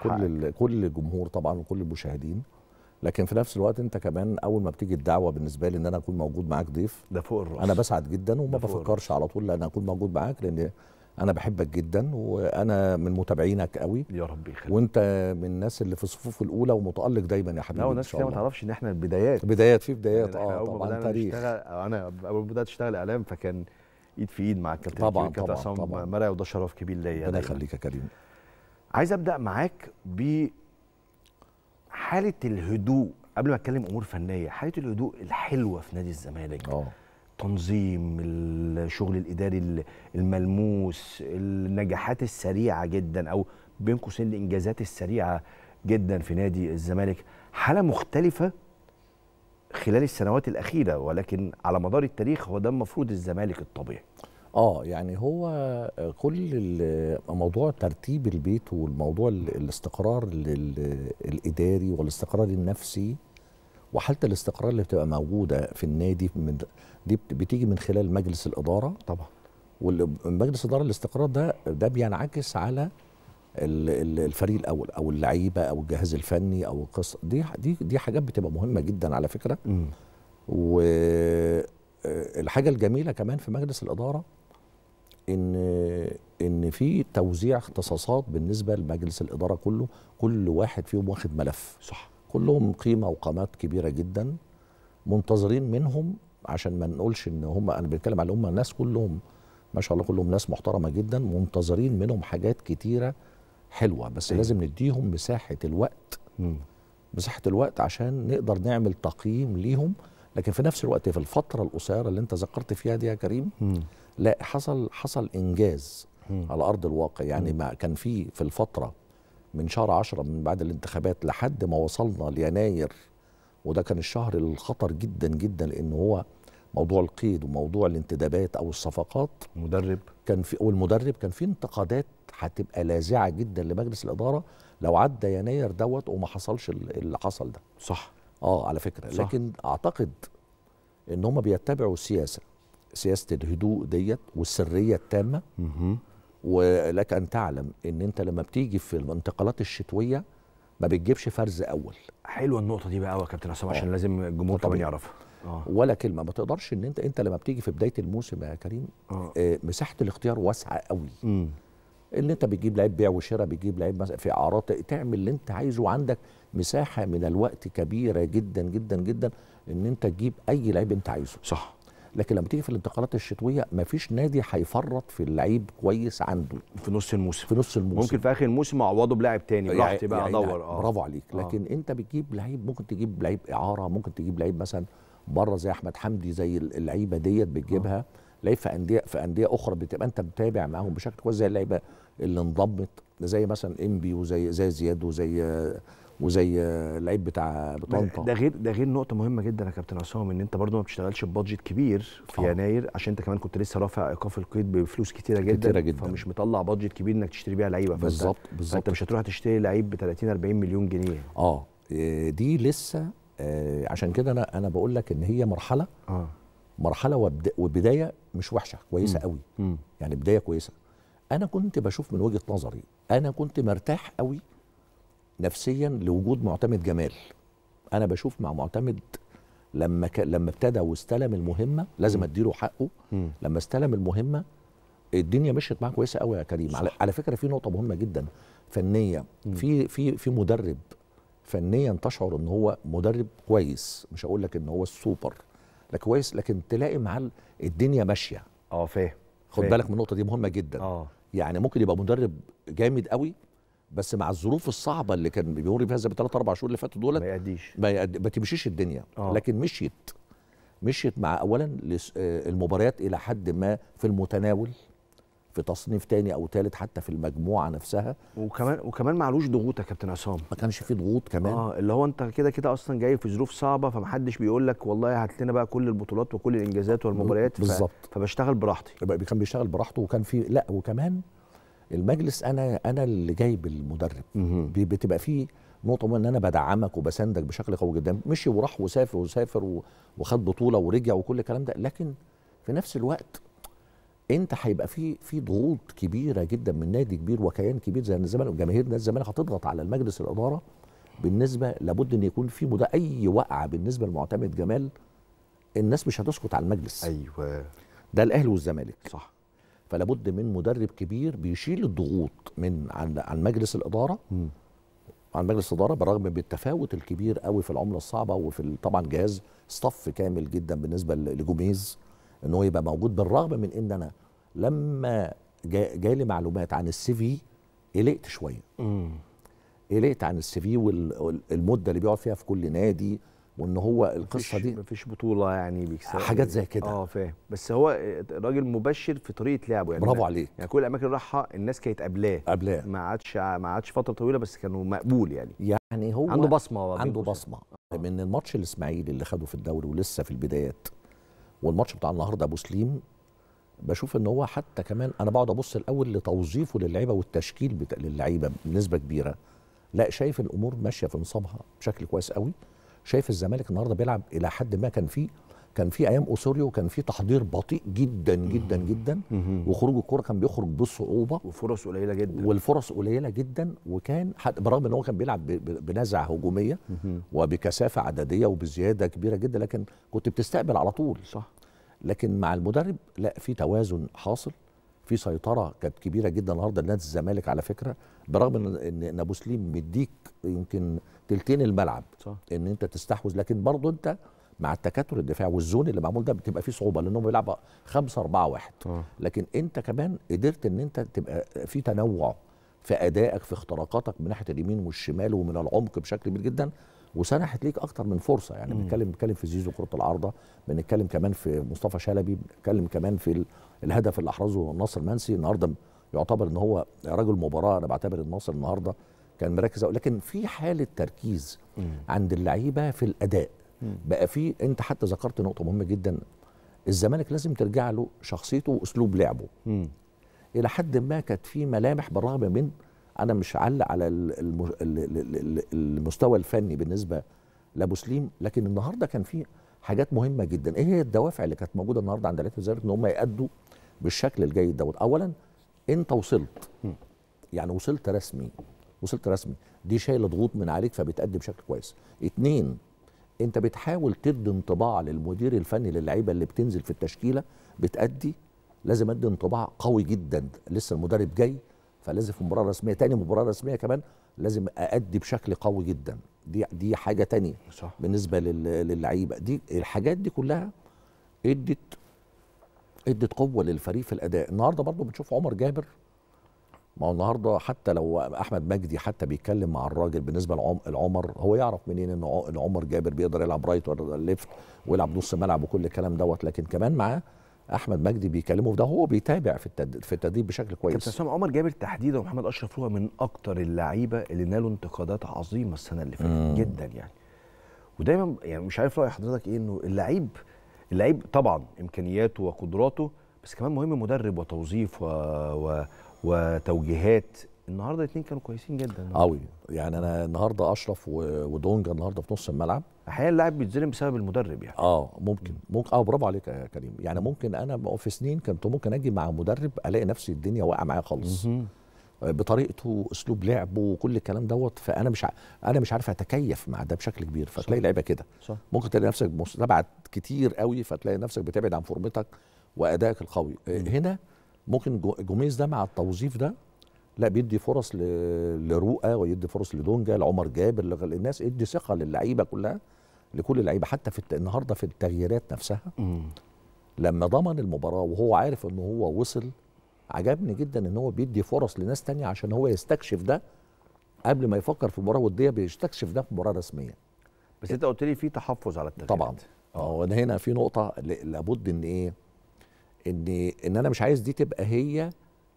كل الجمهور طبعا وكل المشاهدين. لكن في نفس الوقت انت كمان اول ما بتيجي الدعوه بالنسبه لي ان انا اكون موجود معاك ضيف ده فوق الراس، انا بسعد جدا وما بفكرش على طول ان اكون موجود معاك، لان انا بحبك جدا وانا من متابعينك قوي يا رب يخليك، وانت من الناس اللي في الصفوف الاولى ومتالق دايما يا حبيبي. لا والناس كتير ما تعرفش ان احنا بدايات يعني طبعا تاريخ. انا اول ما بدات اشتغل اعلام فكان ايد في ايد مع الكابتن عصام مرعي وده شرف كبير ليا. ربنا يخليك يا كريم. عايز ابدا معاك بحاله الهدوء قبل ما اتكلم امور فنيه، حاله الهدوء الحلوه في نادي الزمالك، تنظيم الشغل الاداري الملموس، النجاحات السريعه جدا او بين قوسين الانجازات السريعه جدا في نادي الزمالك، حاله مختلفه خلال السنوات الاخيره، ولكن على مدار التاريخ هو ده المفروض الزمالك الطبيعي. يعني هو كل موضوع ترتيب البيت والموضوع الاستقرار الاداري والاستقرار النفسي وحتى الاستقرار اللي بتبقى موجوده في النادي دي بتيجي من خلال مجلس الاداره طبعا. والمجلس الاداره الاستقرار ده بينعكس على الفريق الاول او اللعيبه او الجهاز الفني او القصه دي حاجات بتبقى مهمه جدا على فكره. والحاجه الجميله كمان في مجلس الاداره ان في توزيع اختصاصات بالنسبه لمجلس الاداره كله، كل واحد فيهم واخد ملف، صح، كلهم قيمه وقامات كبيره جدا منتظرين منهم، عشان ما نقولش ان هم، انا بتكلم على هم الناس كلهم ما شاء الله كلهم ناس محترمه جدا، منتظرين منهم حاجات كتيره حلوه، بس لازم نديهم مساحه الوقت، مساحه الوقت عشان نقدر نعمل تقييم ليهم. لكن في نفس الوقت في الفتره القصيره اللي انت ذكرت فيها دي يا كريم، لا حصل انجاز على ارض الواقع، يعني ما كان في الفتره من شهر 10 من بعد الانتخابات لحد ما وصلنا ليناير، وده كان الشهر الخطر جدا جدا، لان هو موضوع القيد وموضوع الانتدابات او الصفقات، مدرب كان في والمدرب كان في انتقادات هتبقى لاذعه جدا لمجلس الاداره لو عدى يناير دوت وما حصلش اللي حصل ده، صح، اه على فكره، صح. لكن اعتقد ان هم بيتبعوا سياسه الهدوء ديت والسريه التامه، ولك ان تعلم ان انت لما بتيجي في الانتقالات الشتويه ما بتجيبش فرز اول. حلوه النقطه دي بقى قوي يا كابتن عصام، عشان لازم الجمهور طبعا يعرفها. ولا كلمه ما تقدرش ان انت لما بتيجي في بدايه الموسم يا كريم، مساحه الاختيار واسعه قوي، اللي انت بتجيب لعيب بيع وشراء، بتجيب لعيب في اعارات، تعمل اللي انت عايزه، وعندك مساحه من الوقت كبيره جدا جدا جدا ان انت تجيب اي لعيب انت عايزه، صح. لكن لما تيجي في الانتقالات الشتويه مفيش نادي هيفرط في اللعيب كويس عنده في نص الموسم، ممكن في اخر الموسم اعوضه بلاعب تاني براحتي بقى، ادور. برافو عليك. لكن انت بتجيب لعيب، ممكن تجيب لعيب اعاره، ممكن تجيب لعيب مثلا بره زي احمد حمدي، زي اللعيبه ديت بتجيبها، لعيب في انديه اخرى بتبقى انت متابع معاهم بشكل كويس، زي اللعيبه اللي انضمت زي مثلا انبي وزي زياد وزي اللعيب بتاع طنطا. ده غير نقطه مهمه جدا يا كابتن عصام، ان انت برضو ما بتشتغلش ببادجت كبير في يناير، عشان انت كمان كنت لسه رافع ايقاف القيد بفلوس كتيره جدا فمش مطلع بادجت كبير انك تشتري بيها لعيبه. بالظبط. انت مش هتروح تشتري لعيب ب 30 40 مليون جنيه. دي لسه عشان كده انا بقول لك ان هي مرحله وبدايه مش وحشه، كويسه قوي، يعني بدايه كويسه. انا كنت بشوف من وجهه نظري، انا كنت مرتاح قوي نفسيا لوجود معتمد جمال. انا بشوف مع معتمد لما ابتدى واستلم المهمه، لازم اديله حقه، لما استلم المهمه الدنيا مشيت معاه كويسه قوي يا كريم، صح. على فكره في نقطه مهمه جدا فنيه، في في في مدرب فنيا تشعر ان هو مدرب كويس، مش هقول لك ان هو السوبر، لكن كويس، لكن تلاقي مع الدنيا ماشيه. فاهم، خد بالك من النقطه دي مهمه جدا. يعني ممكن يبقى مدرب جامد قوي، بس مع الظروف الصعبه اللي كان بيمر بيها زي بثلاث اربع شهور اللي فاتوا دولت ما تمشيش الدنيا. لكن مشيت مع اولا المباريات الى حد ما في المتناول، في تصنيف تاني او تالت حتى في المجموعه نفسها، وكمان معلوش ضغوط يا كابتن عصام، ما كانش في ضغوط كمان، اللي هو انت كده كده اصلا جاي في ظروف صعبه، فمحدش بيقول لك والله هات لنا بقى كل البطولات وكل الانجازات والمباريات، بالظبط، فبشتغل براحتي، كان بيشتغل براحته، وكان في لا، وكمان المجلس انا اللي جايب المدرب، بتبقى فيه نقطه مهمه ان انا بدعمك وبساندك بشكل قوي جدا. مشي وراح وسافر وخد بطوله ورجع وكل الكلام ده، لكن في نفس الوقت انت هيبقى في ضغوط كبيره جدا من نادي كبير وكيان كبير زي الزمالك، وجماهير نادي الزمالك هتضغط على المجلس الاداره، بالنسبه لابد ان يكون في اي وقعه بالنسبه لمعتمد جمال الناس مش هتسكت على المجلس. ايوه، ده الاهلي والزمالك، صح. فلابد من مدرب كبير بيشيل الضغوط من عن مجلس الاداره، بالرغم من التفاوت الكبير قوي في العمله الصعبه، وفي طبعا جهاز صف كامل جدا بالنسبه لجوميز ان هو يبقى موجود، بالرغم من ان انا لما جالي معلومات عن السي في قلقت شويه، قلقت عن السي في والمده اللي بيقعد فيها في كل نادي، وان هو القصه دي مفيش بطوله يعني بيكسب حاجات زي كده. فاهم، بس هو راجل مبشر في طريقه لعبه، يعني برافو عليك، يعني كل الاماكن اللي راحها الناس كانت قبلاه، ما عادش فتره طويله، بس كانوا مقبول يعني هو عنده بصمه، من الماتش الاسماعيلي اللي خده في الدوري ولسه في البدايات، والماتش بتاع النهارده ابو سليم، بشوف ان هو حتى كمان انا بقعد ابص الاول لتوظيفه للعيبه والتشكيل للعيبه بنسبه كبيره، لا شايف الامور ماشيه في نصابها بشكل كويس قوي. شايف الزمالك النهارده بيلعب الى حد ما، كان في ايام اوسوريو كان في تحضير بطيء جدا جدا جدا، وخروج الكره كان بيخرج بصعوبه، والفرص قليله جدا، وكان برغم ان هو كان بيلعب بنزعه هجوميه وبكثافه عدديه وبزياده كبيره جدا، لكن كنت بتستقبل على طول، صح. لكن مع المدرب لا، في توازن حاصل، في سيطره كانت كبيره جدا النهارده لنادي الزمالك على فكره، برغم ان ابو سليم مديك يمكن تلتين الملعب صح. ان انت تستحوذ، لكن برضه انت مع التكتل الدفاعي والزون اللي معمول ده بتبقى فيه صعوبه لانهم بيلعبوا 5-4-1 لكن انت كمان قدرت ان انت تبقى في تنوع في ادائك في اختراقاتك من ناحيه اليمين والشمال ومن العمق بشكل كبير جدا، وسنحت ليك اكتر من فرصه. يعني بنتكلم في زيزو كره العارضه، بنتكلم كمان في مصطفى شلبي، بنتكلم كمان في الهدف اللي احرزه ناصر منسي النهارده، يعتبر ان هو رجل مباراه. انا بعتبر الناصر النهارده كان مركز، لكن في حاله تركيز عند اللعيبه في الاداء بقى. في انت حتى ذكرت نقطه مهمه جدا، الزمالك لازم ترجع له شخصيته واسلوب لعبه. الى حد ما كانت في ملامح، بالرغم من انا مش هعلق على المستوى الفني بالنسبه لابو سليم، لكن النهارده كان في حاجات مهمه جدا. ايه هي الدوافع اللي كانت موجوده النهارده عند لعيبه الزمالك ان هم يأدوا بالشكل الجيد دوت؟ اولا انت وصلت، يعني وصلت رسمي، دي شايله ضغوط من عليك فبتأدي بشكل كويس. اتنين، انت بتحاول تدي انطباع للمدير الفني للعيبه اللي بتنزل في التشكيله بتأدي، لازم ادي انطباع قوي جدا. لسه المدرب جاي فلازم في مباراه رسميه، تاني مباراه رسميه كمان لازم اادي بشكل قوي جدا. دي حاجه تانية صح. بالنسبه للعيبه دي، الحاجات دي كلها ادت قوه للفريق في الاداء. النهارده برضو بتشوف عمر جابر، ما هو النهارده حتى لو احمد مجدي حتى بيتكلم مع الراجل بالنسبه لعمر، هو يعرف منين ان عمر جابر بيقدر يلعب رايت ولا ليفت ويلعب نص ملعب وكل الكلام دوت، لكن كمان معاه احمد مجدي بيكلمه في ده، هو بيتابع في التدريب بشكل كويس. كابتن حسام، عمر جابر تحديدا ومحمد اشرف هو من اكتر اللعيبه اللي نالوا انتقادات عظيمه السنه اللي فاتت جدا يعني، ودايما يعني مش عارف راي حضرتك ايه، انه اللعيب طبعا امكانياته وقدراته، بس كمان مهم مدرب وتوظيف وتوجيهات. النهارده الاثنين كانوا كويسين جدا قوي يعني. انا النهارده اشرف ودونجا النهارده في نص الملعب، احيانا اللاعب بيتظلم بسبب المدرب يعني. ممكن برافو عليك يا كريم. يعني ممكن انا في سنين كنت ممكن اجي مع مدرب الاقي نفسي الدنيا واقعه معايا خالص، بطريقته اسلوب لعبه وكل الكلام دوت، فانا مش عارف اتكيف مع ده بشكل كبير، فتلاقي لعيبه كده ممكن تلاقي نفسك متابعه كتير قوي، فتلاقي نفسك بتبعد عن فورمتك وادائك القوي. هنا ممكن جوميز ده مع التوظيف ده لا بيدي فرص لرؤى ويدي فرص لدونجا، لعمر جابر، للناس، ادي ثقه للعيبه كلها، لكل اللعيبه حتى في النهارده في التغييرات نفسها. لما ضمن المباراه وهو عارف ان هو وصل، عجبني جدا ان هو بيدي فرص لناس تانية عشان هو يستكشف ده قبل ما يفكر في مباراه وديه، بيستكشف ده في مباراه رسميه. بس انت قلت لي في تحفظ على التغييرات. طبعا هنا في نقطه لابد ان ايه، ان انا مش عايز دي تبقى هي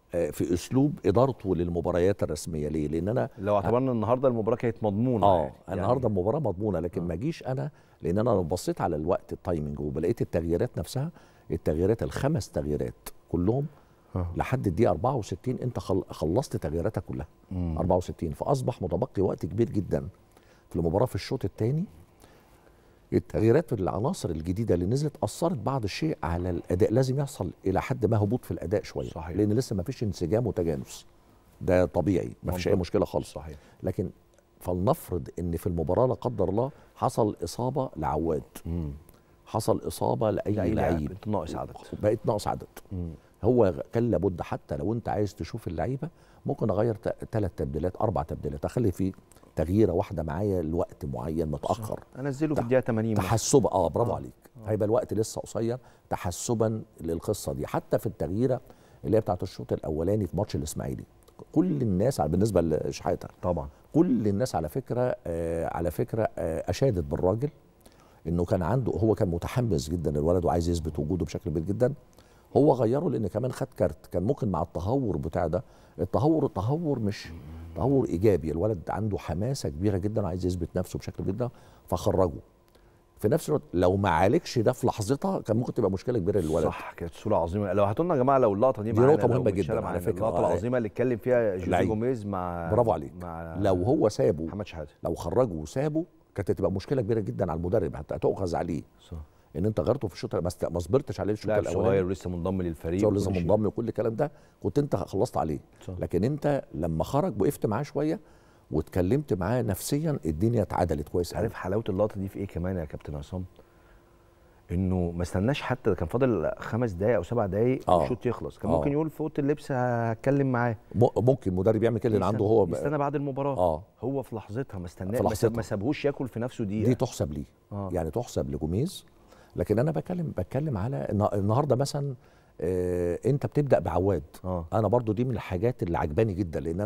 في اسلوب ادارته للمباريات الرسميه. ليه؟ لان انا لو اعتبرنا النهارده المباراه كانت مضمونه النهارده المباراه مضمونه، لكن ما اجيش انا، لان انا لو بصيت على الوقت التايمنج ولقيت التغييرات نفسها، الخمس تغييرات كلهم لحد الدقيقه 64 انت خلصت تغييراتك كلها 64، فاصبح متبقي وقت كبير جدا في المباراه. في الشوط الثاني التغييرات والعناصر الجديده اللي نزلت اثرت بعض الشيء على الاداء، لازم يحصل الى حد ما هبوط في الاداء شويه صحيح. لان لسه ما فيش انسجام وتجانس، ده طبيعي ما فيش اي مشكله خالص صحيح. لكن فلنفرض ان في المباراه لا قدر الله حصل اصابه لعواد، حصل اصابه لاي لعيب، بقت ناقص عدد هو كان لابد، حتى لو انت عايز تشوف اللعيبه ممكن اغير 3 تبديلات 4 تبديلات، اخلي فيه تغييره واحده معايا لوقت معين متاخر، انزله في الدقيقه 80 تحسبا. برافو عليك، هيبقى الوقت لسه قصير تحسبا للقصه دي. حتى في التغييره اللي هي بتاعت الشوط الاولاني في ماتش الاسماعيلي، كل الناس بالنسبه لشحاته طبعا، كل الناس على فكره اشادت بالراجل، انه كان عنده، هو كان متحمس جدا الولد وعايز يثبت وجوده بشكل كبير جدا. هو غيره لان كمان خد كارت، كان ممكن مع التهور بتاع ده، التهور مش تهور ايجابي، الولد عنده حماسه كبيره جدا وعايز يثبت نفسه بشكل جدا، فخرجه. في نفس الوقت لو ما عالجش ده في لحظتها كان ممكن تبقى مشكله كبيره للولد صح. كانت صوره عظيمه. لو هاتوا لنا يا جماعه لو اللقطه دي معانا، دي نقطه مهمه جدا على فكره، اللقطه العظيمه اللي اتكلم فيها جوزيه جوميز مع، برافو عليك، مع لو هو سابه محمد شحاته، لو خرجه وسابه كانت تبقى مشكله كبيره جدا على المدرب، حتى هتؤخذ عليه صح. ان انت غيرته في الشوط، ما صبرتش عليه الشوط الاولاني، صغير ولسه منضم للفريق ولسه منضم وكل الكلام ده، كنت انت خلصت عليه صح. لكن انت لما خرج وقفت معاه شويه واتكلمت معاه نفسيا، الدنيا اتعدلت كويس. عارف حلاوه اللقطه دي في ايه كمان يا كابتن عصام؟ انه ما استناش حتى، كان فاضل 5 دقائق او 7 دقائق الشوط يخلص، كان ممكن يقول في اوضه اللبس هتكلم معاه، ممكن المدرب يعمل كده اللي عنده هو يستنى بعد المباراه. هو في لحظتها ما استناش، ما سابهوش ياكل في نفسه دقيقه. دي تحسب ليه يعني، تحسب لجوميز. لكن انا بتكلم على النهارده مثلا، انت بتبدا بعواد. انا برضو دي من الحاجات اللي عجباني جدا، لان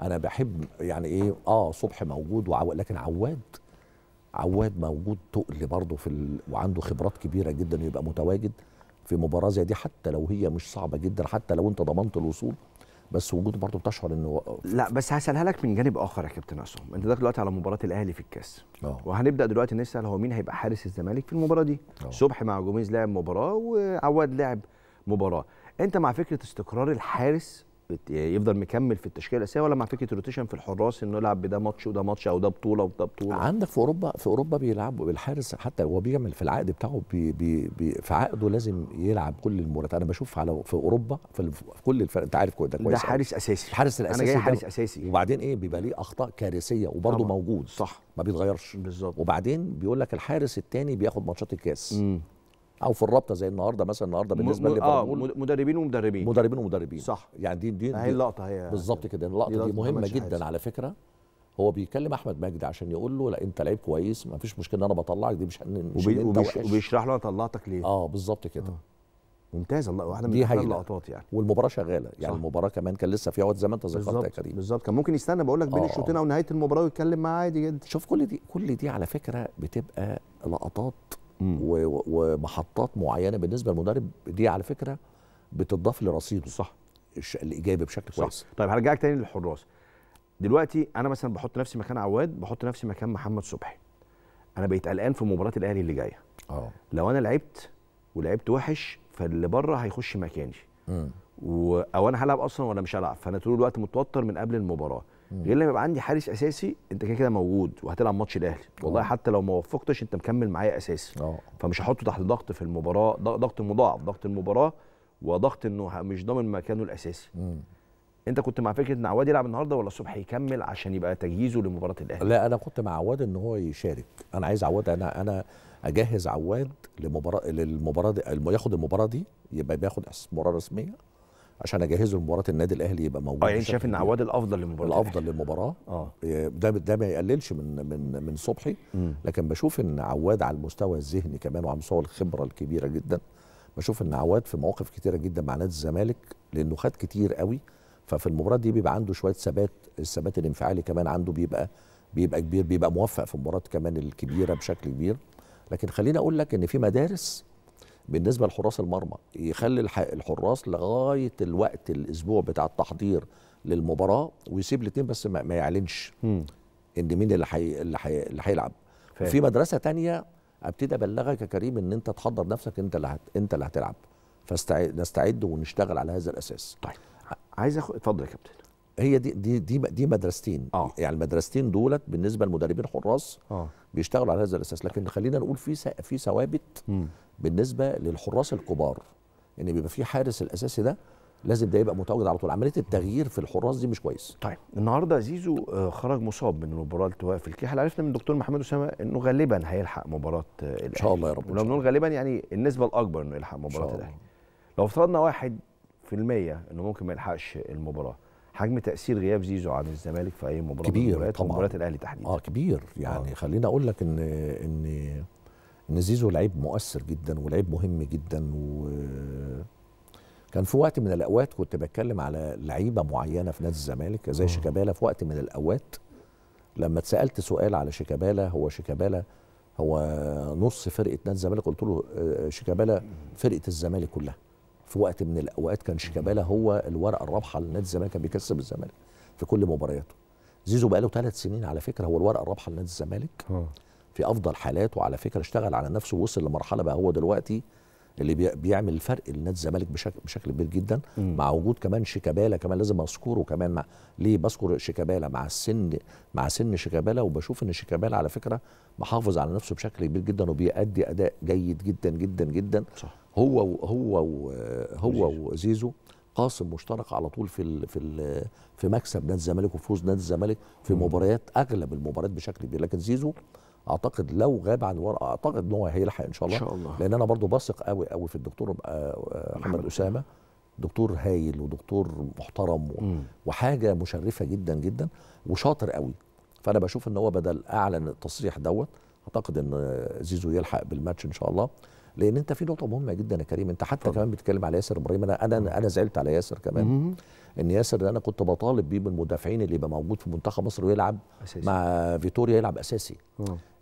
انا بحب يعني ايه، صبحي موجود لكن عواد موجود تقل برضه وعنده خبرات كبيره جدا، يبقى متواجد في مباراه زي دي حتى لو هي مش صعبه جدا، حتى لو انت ضمنت الوصول، بس وجوده برضه بتشعر انه لا. بس هسالها لك من جانب اخر يا كابتن عصام، انت دلوقتي على مباراه الاهلي في الكاس، وهنبدا دلوقتي نسال هو مين هيبقى حارس الزمالك في المباراه دي. صبحي مع جوميز لعب مباراه، وعواد لعب مباراه، انت مع فكره استقرار الحارس يفضل مكمل في التشكيله الاساسيه، ولا مع فكره الروتيشن في الحراس انه يلعب بده ماتش وده ماتش، او ده بطوله وده بطوله؟ عندك في اوروبا، بيلعبوا بالحارس، حتى هو بيعمل في العقد بتاعه في عقده لازم يلعب كل المباريات. انا بشوف على في اوروبا في كل الفرق، انت عارف كده كويس، ده حارس اساسي، الحارس الاساسي، انا جاي حارس اساسي، وبعدين ايه بيبقى ليه اخطاء كارثيه وبرده موجود، صح، ما بيتغيرش بالظبط. وبعدين بيقول لك الحارس الثاني بياخد ماتشات الكاس او في الرابطه زي النهارده مثلا. النهارده بالنسبه لليفربول مدربين ومدربين، صح، يعني دي هي اللقطه، هي بالظبط كده. اللقطه دي مهمه جدا حاجة. على فكره هو بيكلم احمد مجدي عشان يقول له لا انت لعيب كويس، ما فيش مشكله انا بطلعك، دي مش انت وحش، وبيشرح له انا طلعتك ليه. بالظبط كده. ممتاز. الله، واحده من اللقطات يعني، والمباراه شغاله يعني، صح. المباراه كمان كان لسه فيها وقت زي ما انت ذكرت يا كريم، بالظبط، كان ممكن يستنى بقول لك بين الشوطين او نهايه المباراه ويتكلم معاه عادي جدا. شوف كل دي على فكره بتبقى لقطات ومحطات معينه بالنسبه للمدرب، دي على فكره بتضاف لرصيده، صح، الايجابي بشكل كويس. صح. طيب هرجعك تاني للحراس دلوقتي. انا مثلا بحط نفسي مكان عواد، بحط نفسي مكان محمد صبحي، انا بقيت قلقان في مباراه الاهلي اللي جايه. لو انا لعبت وحش، فاللي بره هيخش مكاني، او انا هلعب اصلا ولا مش هلعب، فانا طول الوقت متوتر من قبل المباراه. غير لما يبقى عندي حارس اساسي، انت كده موجود وهتلعب ماتش الاهلي، والله حتى لو ما وفقتش انت مكمل معايا اساسي، فمش هحطه تحت ضغط في المباراه، ضغط مضاعف، ضغط المباراه وضغط انه مش ضامن مكانه الاساسي. انت كنت مع فكره ان عواد يلعب النهارده ولا صبحي يكمل عشان يبقى تجهيزه لمباراه الاهلي؟ لا، انا كنت مع عواد ان هو يشارك، انا عايز عواد، انا اجهز عواد للمباراه دي، ياخد المباراه دي، يبقى بياخد مباراه رسميه عشان اجهزه لمباراه النادي الاهلي، يبقى موجود. يعني شايف ان عواد الافضل للمباراه، ده ما يقللش من صبحي، لكن بشوف ان عواد على المستوى الذهني كمان وعلى مستوى الخبره الكبيره جدا، بشوف ان عواد في مواقف كتيره جدا مع نادي الزمالك، لانه خد كتير قوي، ففي المباراه دي بيبقى عنده شويه ثبات، الثبات الانفعالي كمان عنده بيبقى كبير، بيبقى موفق في المباريات كمان الكبيره بشكل كبير. لكن خليني اقول لك ان في مدارس بالنسبه لحراس المرمى، يخلي الحراس لغايه الوقت الاسبوع بتاع التحضير للمباراه، ويسيب الاثنين بس ما يعلنش ان مين اللي هيلعب. في مدرسه ثانيه ابتدي ابلغك يا كريم ان انت تحضر نفسك، انت اللي هتلعب، فنستعد ونشتغل على هذا الاساس. طيب عايز اتفضل يا كابتن. هي دي مدرستين، يعني المدرستين دولت بالنسبه لمدربين الحراس بيشتغلوا على هذا الاساس. لكن خلينا نقول في ثوابت بالنسبه للحراس الكبار، ان بيبقى في حارس الاساسي ده لازم ده يبقى متواجد على طول. عمليه التغيير في الحراس دي مش كويس. طيب النهارده زيزو خرج مصاب من المباراه اللي توقف الكاحل، عرفنا من دكتور محمد اسامه انه غالبا هيلحق مباراه الاهلي ان شاء الله يا رب، ولو بنقول غالبا يعني النسبه الاكبر انه يلحق مباراه الاهلي. لو افترضنا 1% انه ممكن ما يلحقش المباراه، حجم تاثير غياب زيزو عن الزمالك في اي مباراه كبير طبعا، مباراه الاهلي تحديدا كبير يعني. خليني اقول لك ان زيزو لعيب مؤثر جدا ولعيب مهم جدا، وكان في وقت من الاوقات كنت بتكلم على لعيبه معينه في نادي الزمالك زي شيكابالا. في وقت من الاوقات لما اتسالت سؤال على شيكابالا هو نص فرقه نادي الزمالك، قلت له شيكابالا فرقه الزمالك كلها. في وقت من الاوقات كان شيكابالا هو الورقه الرابحه لنادي الزمالك، كان بيكسب الزمالك في كل مبارياته. زيزو بقاله 3 سنين على فكره هو الورقه الرابحه لنادي الزمالك في افضل حالاته، وعلى فكره اشتغل على نفسه ووصل لمرحله بقى هو دلوقتي اللي بيعمل فرق لنادي الزمالك بشكل كبير جدا، مع وجود كمان شيكابالا. كمان لازم اذكره كمان ليه بذكر شيكابالا مع سن شيكابالا، وبشوف ان شيكابالا على فكره محافظ على نفسه بشكل كبير جدا، وبيأدي اداء جيد جدا جدا جدا. صح. هو وزيزو قاسم مشترك على طول في مكسب نادي الزمالك وفوز نادي الزمالك في مباريات، اغلب المباريات بشكل كبير. لكن زيزو اعتقد لو غاب عن ورقه اعتقد ان هو هيلحق ان شاء الله لان انا برضو بثق قوي قوي في الدكتور محمد اسامه، دكتور هايل ودكتور محترم وحاجه مشرفه جدا جدا وشاطر قوي. فانا بشوف ان هو بدل اعلن التصريح دوت اعتقد ان زيزو يلحق بالماتش ان شاء الله. لان انت في نقطه مهمه جدا يا كريم، انت حتى كمان بتتكلم على ياسر ابراهيم. انا زعلت على ياسر كمان ان ياسر اللي انا كنت بطالب بيه من المدافعين اللي يبقى موجود في منتخب مصر ويلعب أساسي. مع فيتوريا يلعب اساسي.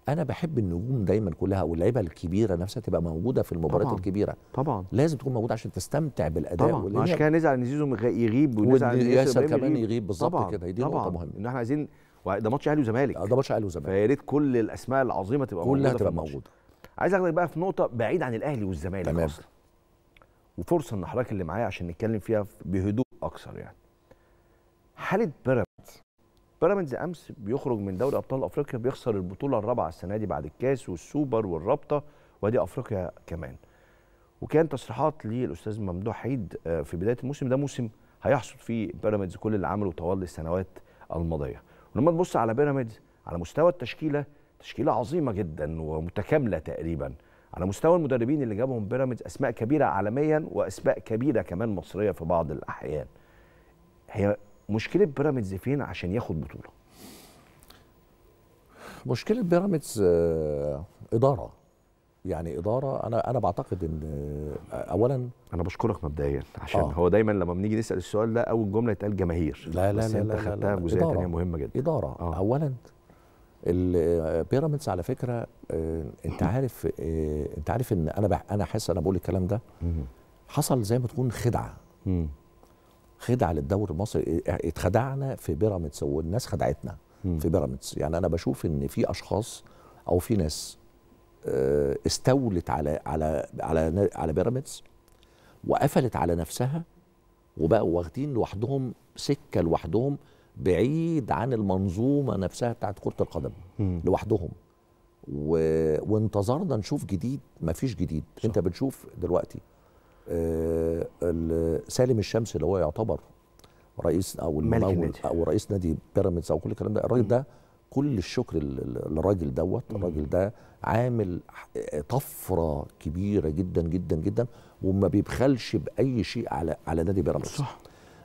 انا بحب النجوم دايما كلها او اللعيبه الكبيره نفسها تبقى موجوده في المباريات الكبيره. طبعا لازم تكون موجوده عشان تستمتع بالاداء. طبعا عشان كده نزعل ان زيزو يغيب ونزعل ان ياسر كمان يغيب. بالظبط كده، دي نقطه مهمه ان احنا عايزين. ده ماتش اهلي وزمالك، ده ماتش اهلي وزمالك، فيا ريت كل الاسماء العظيمه تبقى موجوده، كلها تبقى موجوده. عايز اخدك بقى في نقطه بعيد عن الاهلي والزمالك اصلا، وفرصه ان حضرتك اللي معايا عشان نتكلم فيها بهدوء اكثر. يعني حاله بيراميدز امس بيخرج من دوري ابطال افريقيا، بيخسر البطوله الرابعه السنه دي بعد الكاس والسوبر والرابطه وادي افريقيا كمان. وكان تصريحات للاستاذ ممدوح عيد في بدايه الموسم، ده موسم هيحصد فيه بيراميدز كل اللي عمله طوال السنوات الماضيه. ولما تبص على بيراميدز على مستوى التشكيله، تشكيله عظيمه جدا ومتكامله تقريبا. على مستوى المدربين اللي جابهم بيراميدز اسماء كبيره عالميا واسماء كبيره كمان مصريه في بعض الاحيان. هي مشكله بيراميدز فين عشان ياخد بطوله؟ مشكله بيراميدز اداره. يعني اداره انا بعتقد ان اولا انا بشكرك مبدئيا عشان هو دايما لما بنيجي نسال السؤال ده اول جمله يتقال جماهير. لا لا لا، بس انت خدتها بجزئيه ثانيه مهمه جدا، اداره. اولا البيراميدز على فكره انت عارف ان انا حاسس انا بقول الكلام ده حصل زي ما تكون خدعه خدعه للدوري المصري. اتخدعنا في بيراميدز والناس خدعتنا في بيراميدز. يعني انا بشوف ان في اشخاص او في ناس استولت على بيراميدز وقفلت على نفسها وبقوا واخدين لوحدهم سكه لوحدهم بعيد عن المنظومه نفسها بتاعت كره القدم لوحدهم وانتظرنا نشوف جديد. مفيش جديد. انت بتشوف دلوقتي سالم الشمس اللي هو يعتبر رئيس او المول او رئيس نادي بيراميدز او كل الكلام ده، الراجل ده كل الشكر للراجل دوت. الراجل ده عامل طفره كبيره جدا جدا جدا وما بيبخلش باي شيء على نادي بيراميدز. صح.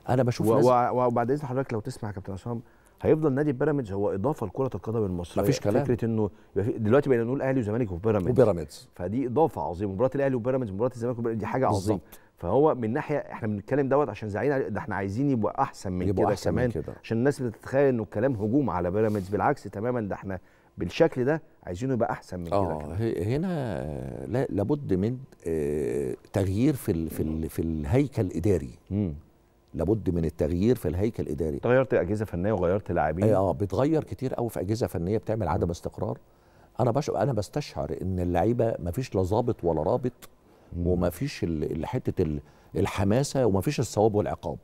انا بشوف وبعد اذن حضرتك لو تسمع يا كابتن عصام، هيفضل نادي بيراميدز هو اضافه لكره القدم المصريه. مفيش كلام. فكره انه دلوقتي بقينا نقول اهلي وزمالك وبيراميدز، فدي اضافه عظيمه. مباراه الاهلي وبيراميدز، مباراه الزمالك وبيراميدز، دي حاجه عظيمه. فهو من ناحيه احنا بنتكلم دوت عشان زعلانين، ده احنا عايزين يبقى احسن من كده كمان، عشان الناس بتتخيل انه الكلام هجوم على بيراميدز. بالعكس تماما، ده احنا بالشكل ده عايزينه يبقى احسن من كده. هنا لابد من تغيير في الهيكل الاداري. لابد من التغيير في الهيكل الاداري. غيرت اجهزه فنيه وغيرت لاعبين. بتغير كتير قوي في اجهزه فنيه بتعمل عدم استقرار. انا بستشعر ان اللعيبه مفيش لا ظابط ولا رابط ومفيش حته الحماسه ومفيش الثواب والعقاب.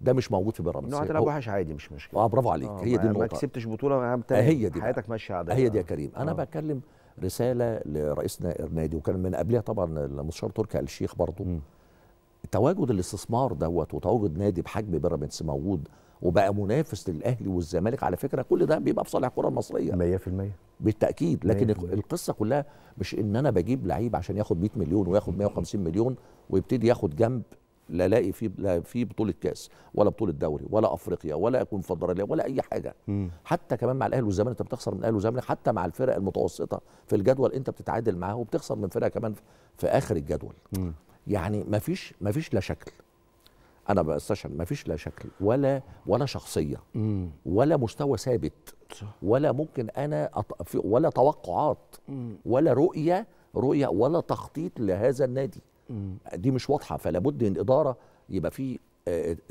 ده مش موجود في بيراميدز. انه هتلعب وحش عادي مش مشكله. برافو عليك. هي دي النقطه. ما كسبتش بطوله هي دي حياتك ماشيه عادي. هي دي يا كريم. انا بكلم رساله لرئيسنا النادي، وكان من قبلها طبعا المستشار تركي آل الشيخ برضه. تواجد الاستثمار دوت وتواجد نادي بحجم بيراميدز موجود وبقى منافس للاهلي والزمالك، على فكره كل ده بيبقى في صالح الكره المصريه 100% بالتاكيد. لكن القصه كلها مش ان انا بجيب لعيب عشان ياخد 100 مليون وياخد 150 مليون ويبتدي ياخد جنب لا الاقي فيه لا في بطوله كاس ولا بطوله دوري ولا افريقيا ولا كونفدراليه ولا اي حاجه. حتى كمان مع الاهلي والزمالك انت بتخسر من الاهلي والزمالك، حتى مع الفرق المتوسطه في الجدول انت بتتعادل معاها وبتخسر من فرقه كمان في اخر الجدول. يعني مفيش لا شكل. انا بستشعر مفيش لا شكل ولا شخصيه ولا مستوى ثابت ولا ممكن انا ولا توقعات ولا رؤيه ولا تخطيط لهذا النادي. دي مش واضحه. فلا بد من اداره يبقى في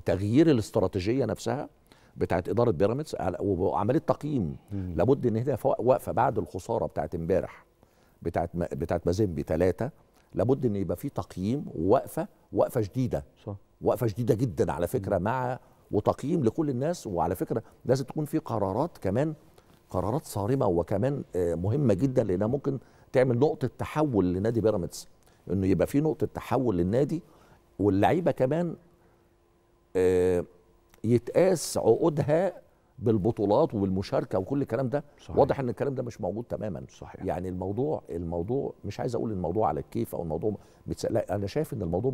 تغيير الاستراتيجيه نفسها بتاعت اداره بيراميدز وعمليه تقييم. لابد ان هي واقفه بعد الخساره بتاعت امبارح بتاعت مازيمبي 3. لابد ان يبقى في تقييم ووقفه شديده. صح. وقفه شديده جدا على فكره مع وتقييم لكل الناس. وعلى فكره لازم تكون في قرارات كمان، قرارات صارمه وكمان مهمه جدا لانها ممكن تعمل نقطه تحول لنادي بيراميدز، انه يبقى في نقطه تحول للنادي واللعيبه كمان يتقاس عقودها بالبطولات وبالمشاركه وكل الكلام ده. صحيح. واضح ان الكلام ده مش موجود تماما. صحيح. يعني الموضوع مش عايز اقول الموضوع على الكيف او الموضوع لا، انا شايف ان الموضوع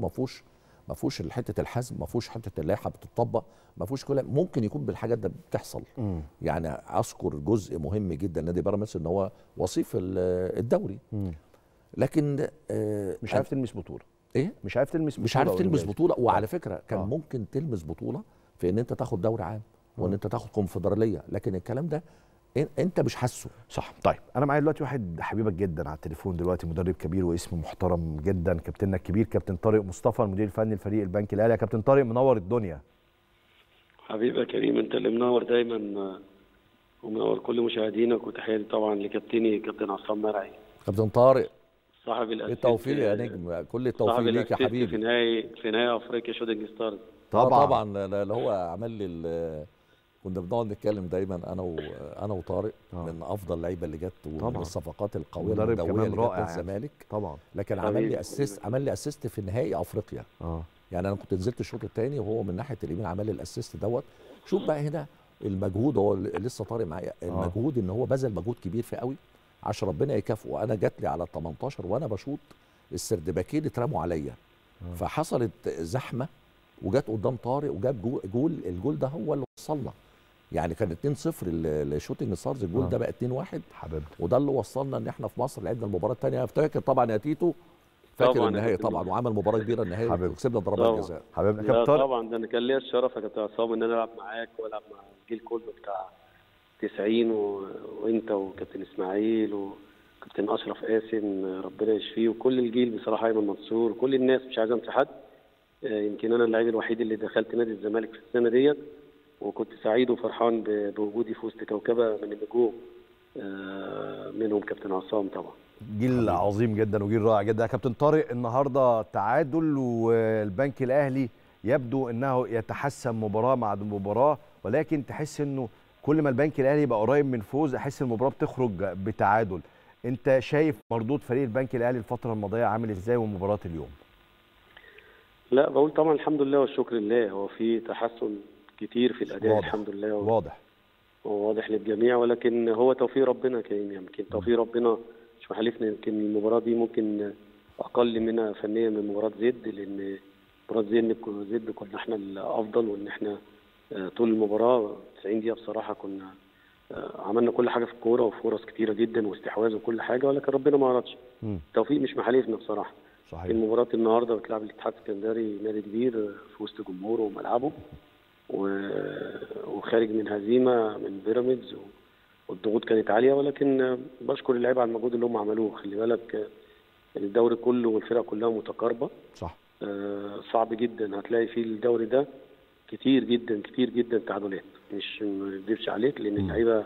ما فيهوش حته الحزم، ما فيهوش حته اللائحه بتطبق، ما فيهوش كلام. ممكن يكون بالحاجات ده بتحصل. يعني اذكر جزء مهم جدا نادي بيراميدز ان هو وصيف الدوري، لكن مش عارف تلمس بطوله. ايه؟ مش عارف تلمس بطوله. وعلى فكره كان ممكن تلمس بطوله في ان انت تاخد دوري عام وان انت تاخد كونفدراليه، لكن الكلام ده انت مش حاسه. صح. طيب انا معايا دلوقتي واحد حبيبك جدا على التليفون دلوقتي، مدرب كبير واسم محترم جدا، كابتننا الكبير كابتن طارق مصطفى، المدير الفني لفريق البنك الاهلي. يا كابتن طارق منور الدنيا. حبيبي يا كريم، انت اللي منور دايما ومنور كل مشاهدينك، وتحياتي طبعا لكابتني كابتن عصام مرعي. كابتن طارق صاحب التوفيق يا نجم، كل التوفيق ليك يا حبيبي في نهاية افريقيا شوتنج ستارز. طبعا اللي هو عمل لي، كنا بنقعد نتكلم دايما انا وطارق من افضل اللعيبه اللي جت ومن الصفقات القويه المدويه اللي جت الزمالك. طبعا. لكن عمل لي اسيست في نهائي افريقيا. يعني انا كنت نزلت الشوط الثاني وهو من ناحيه اليمين عمل لي الاسيست دوت. شوف بقى هنا المجهود، هو لسه طارق معايا، المجهود ان هو بذل مجهود كبير في قوي عشان ربنا يكافئه. انا جات لي على 18 وانا بشوط السردباكين اترموا عليا، فحصلت زحمه وجت قدام طارق وجاب جول. الجول ده هو اللي وصلنا، يعني كان 2-0 الشوتنج ستارز، الجول ده بقى 2-1 حبيبتي، وده اللي وصلنا ان احنا في مصر لعبنا المباراه الثانيه. افتكر طبعا يا تيتو، فاكر النهائي طبعا، وعمل مباراه كبيره النهائي وكسبنا ضربات جزاء. حبيبنا كابتن طارق طبعا ده انا كان ليا الشرف يا كابتن عصام ان انا العب معاك والعب مع الجيل كله بتاع 90 وانت وكابتن اسماعيل وكابتن اشرف قاسم ربنا يشفيه وكل الجيل بصراحه، ايمن منصور وكل الناس، مش عايز امسح حد. يمكن انا اللاعب الوحيد اللي دخلت نادي الزمالك في السنه ديت، وكنت سعيد وفرحان بوجودي في وسط كوكبه من النجوم منهم كابتن عصام طبعا. جيل عظيم جدا وجيل رائع جدا. كابتن طارق النهارده تعادل والبنك الاهلي يبدو انه يتحسن مباراه مع مباراه، ولكن تحس انه كل ما البنك الاهلي يبقى قريب من فوز احس المباراه بتخرج بتعادل. انت شايف مردود فريق البنك الاهلي الفتره الماضيه عامل ازاي ومباراه اليوم؟ لا بقول طبعا الحمد لله والشكر لله، هو في تحسن كتير في الاداء الحمد لله، واضح للجميع، ولكن هو توفيق ربنا كريم. يمكن توفيق ربنا مش محالفنا، يمكن المباراه دي ممكن اقل منها فنيا من مباراه زد، لان مباراه زد كنا احنا الافضل، وان احنا طول المباراه 90 دقيقه بصراحه كنا عملنا كل حاجه في الكوره وفرص كتيره جدا واستحواذ وكل حاجه، ولكن ربنا ما اردش. التوفيق مش محالفنا بصراحه. صحيح. المباراه النهارده بتلعب الاتحاد السكندري، نادي كبير في وسط جمهوره وملعبه، وخارج من هزيمه من بيراميدز، والضغوط كانت عاليه، ولكن بشكر اللعيبه على المجهود اللي هم عملوه. خلي بالك الدوري كله والفرق كلها متقاربه. صح. صعب جدا هتلاقي في الدوري ده كتير جدا تعادلات، مش ما اكذبش عليك، لان اللعيبه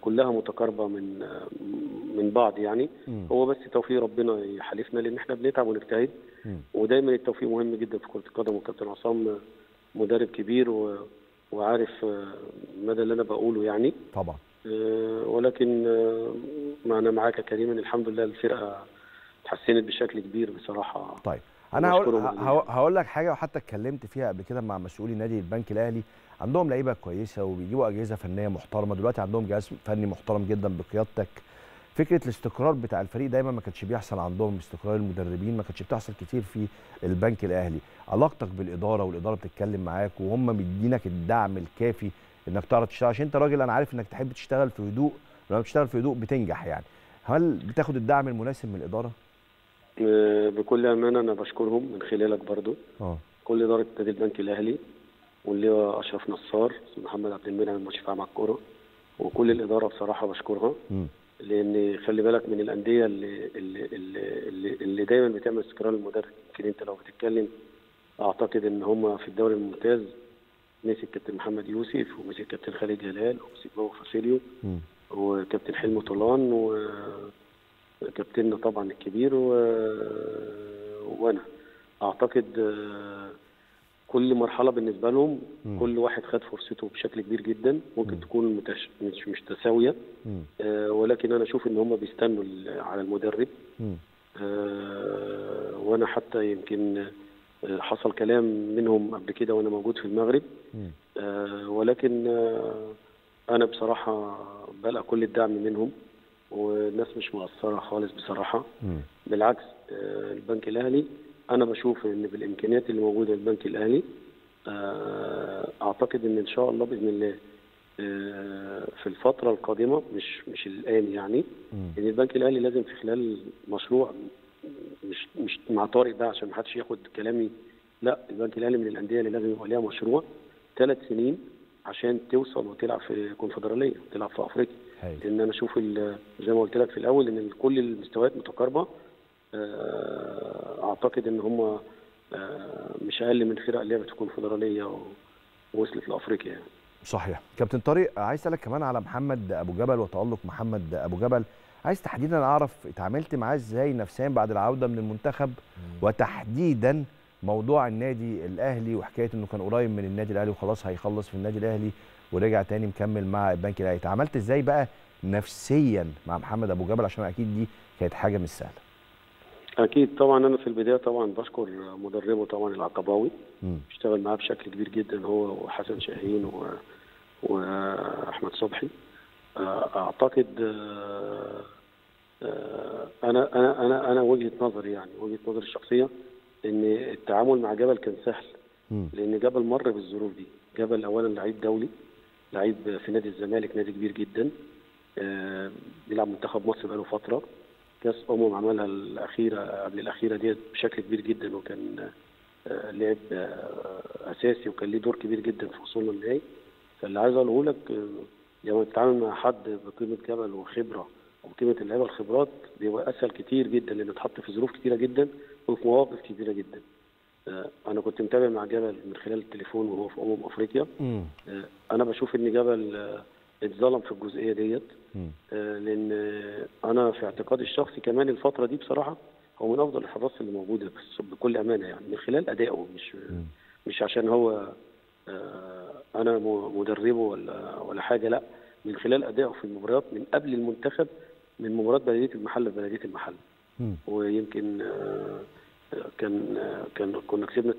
كلها متقاربه من بعض يعني. هو بس توفيق ربنا يحالفنا، لان احنا بنتعب ونجتهد، ودايما التوفيق مهم جدا في كره القدم. وكابتن عصام مدرب كبير وعارف مدى اللي انا بقوله يعني. طبعا. ولكن ما انا معاك يا كريم، الحمد لله الفرقه اتحسنت بشكل كبير بصراحه. طيب انا هقول لك حاجه، وحتى اتكلمت فيها قبل كده مع مسؤولي نادي البنك الاهلي. عندهم لعيبه كويسه وبيجيبوا اجهزه فنيه محترمه، دلوقتي عندهم جهاز فني محترم جدا بقيادتك. فكره الاستقرار بتاع الفريق دايما ما كانش بيحصل عندهم، استقرار المدربين ما كانتش بتحصل كتير في البنك الاهلي. علاقتك بالاداره والاداره بتتكلم معاك وهم مدينك الدعم الكافي انك تعرف تشتغل، عشان انت راجل انا عارف انك تحب تشتغل في هدوء، ولما بتشتغل في هدوء بتنجح يعني. هل بتاخد الدعم المناسب من الاداره؟ بكل امانه انا بشكرهم من خلالك برضو. كل اداره نادي البنك الاهلي واللواء اشرف نصار، محمد عبد المنعم المشرف على الكوره، وكل الاداره بصراحه بشكرها. لان خلي بالك من الانديه اللي دايما بتعمل استقرار المدرب. يمكن انت لو بتتكلم اعتقد ان هم في الدوري الممتاز مسك كابتن محمد يوسف، ومسك كابتن خالد جلال، ومسك بابا فاسيليو، وكابتن حلمي طولان، وكابتننا طبعا الكبير، وانا اعتقد كل مرحله بالنسبه لهم كل واحد خد فرصته بشكل كبير جدا. ممكن تكون مش متساويه، ولكن انا اشوف ان هم بيستنوا على المدرب. وانا حتى يمكن حصل كلام منهم قبل كده وانا موجود في المغرب، ولكن انا بصراحه بلقى كل الدعم منهم والناس مش مقصره خالص بصراحه. بالعكس البنك الاهلي انا بشوف ان بالامكانيات اللي موجوده البنك الاهلي اعتقد ان شاء الله باذن الله في الفتره القادمه مش الان يعني ان البنك الاهلي لازم في خلال مشروع مش مع طارق ده عشان ما حدش ياخد كلامي، لا البنك الاهلي من الانديه اللي لازم يبقى ليها مشروع 3 سنين عشان توصل وتلعب في الكونفدراليه وتلعب في افريقيا. لان انا اشوف زي ما قلت لك في الاول ان كل المستويات متقاربه، اعتقد ان هم مش اقل من فرق لعبت في الكونفدراليه ووصلت لافريقيا يعني. صحيح. كابتن طارق، عايز اسالك كمان على محمد ابو جبل وتالق محمد ابو جبل، عايز تحديدا اعرف اتعاملت معاه ازاي نفسيا بعد العوده من المنتخب، وتحديدا موضوع النادي الاهلي وحكايه انه كان قريب من النادي الاهلي وخلاص هيخلص في النادي الاهلي ورجع تاني مكمل مع البنك الاهلي، اتعاملت ازاي بقى نفسيا مع محمد ابو جبل عشان اكيد دي كانت حاجه مش سهله. اكيد طبعا انا في البدايه طبعا بشكر مدربه طبعا العقباوي، اشتغل معاه بشكل كبير جدا هو وحسن شاهين واحمد صبحي. اعتقد انا انا انا انا وجهه نظري يعني وجهه نظري الشخصيه ان التعامل مع جبل كان سهل لان جبل مر بالظروف دي. جبل اولا لعيب دولي، لعيب في نادي الزمالك، نادي كبير جدا، بيلعب منتخب مصر بقاله فتره، كاس عملها الاخيره قبل الاخيره ديت بشكل كبير جدا، وكان لعب اساسي وكان ليه دور كبير جدا في وصولنا للنهائي. فاللي عايز اقوله لك لما بتتعامل مع حد بقيمه جبل وخبره وقيمه اللعيبه الخبرات بيبقى اسهل كتير جدا لانه اتحط في ظروف كتيره جدا وفي مواقف كبيره جدا. انا كنت متابع مع جبل من خلال التليفون وهو في امم افريقيا. انا بشوف ان جبل اتظلم في الجزئيه ديت لان انا في اعتقادي الشخصي كمان الفتره دي بصراحه هو من افضل الحراس اللي موجوده بس بكل امانه يعني من خلال ادائه مش عشان هو انا مدربه ولا حاجه، لا من خلال ادائه في المباريات من قبل المنتخب من مباراه بلديه المحله لبلديه المحله. ويمكن كنا كسبنا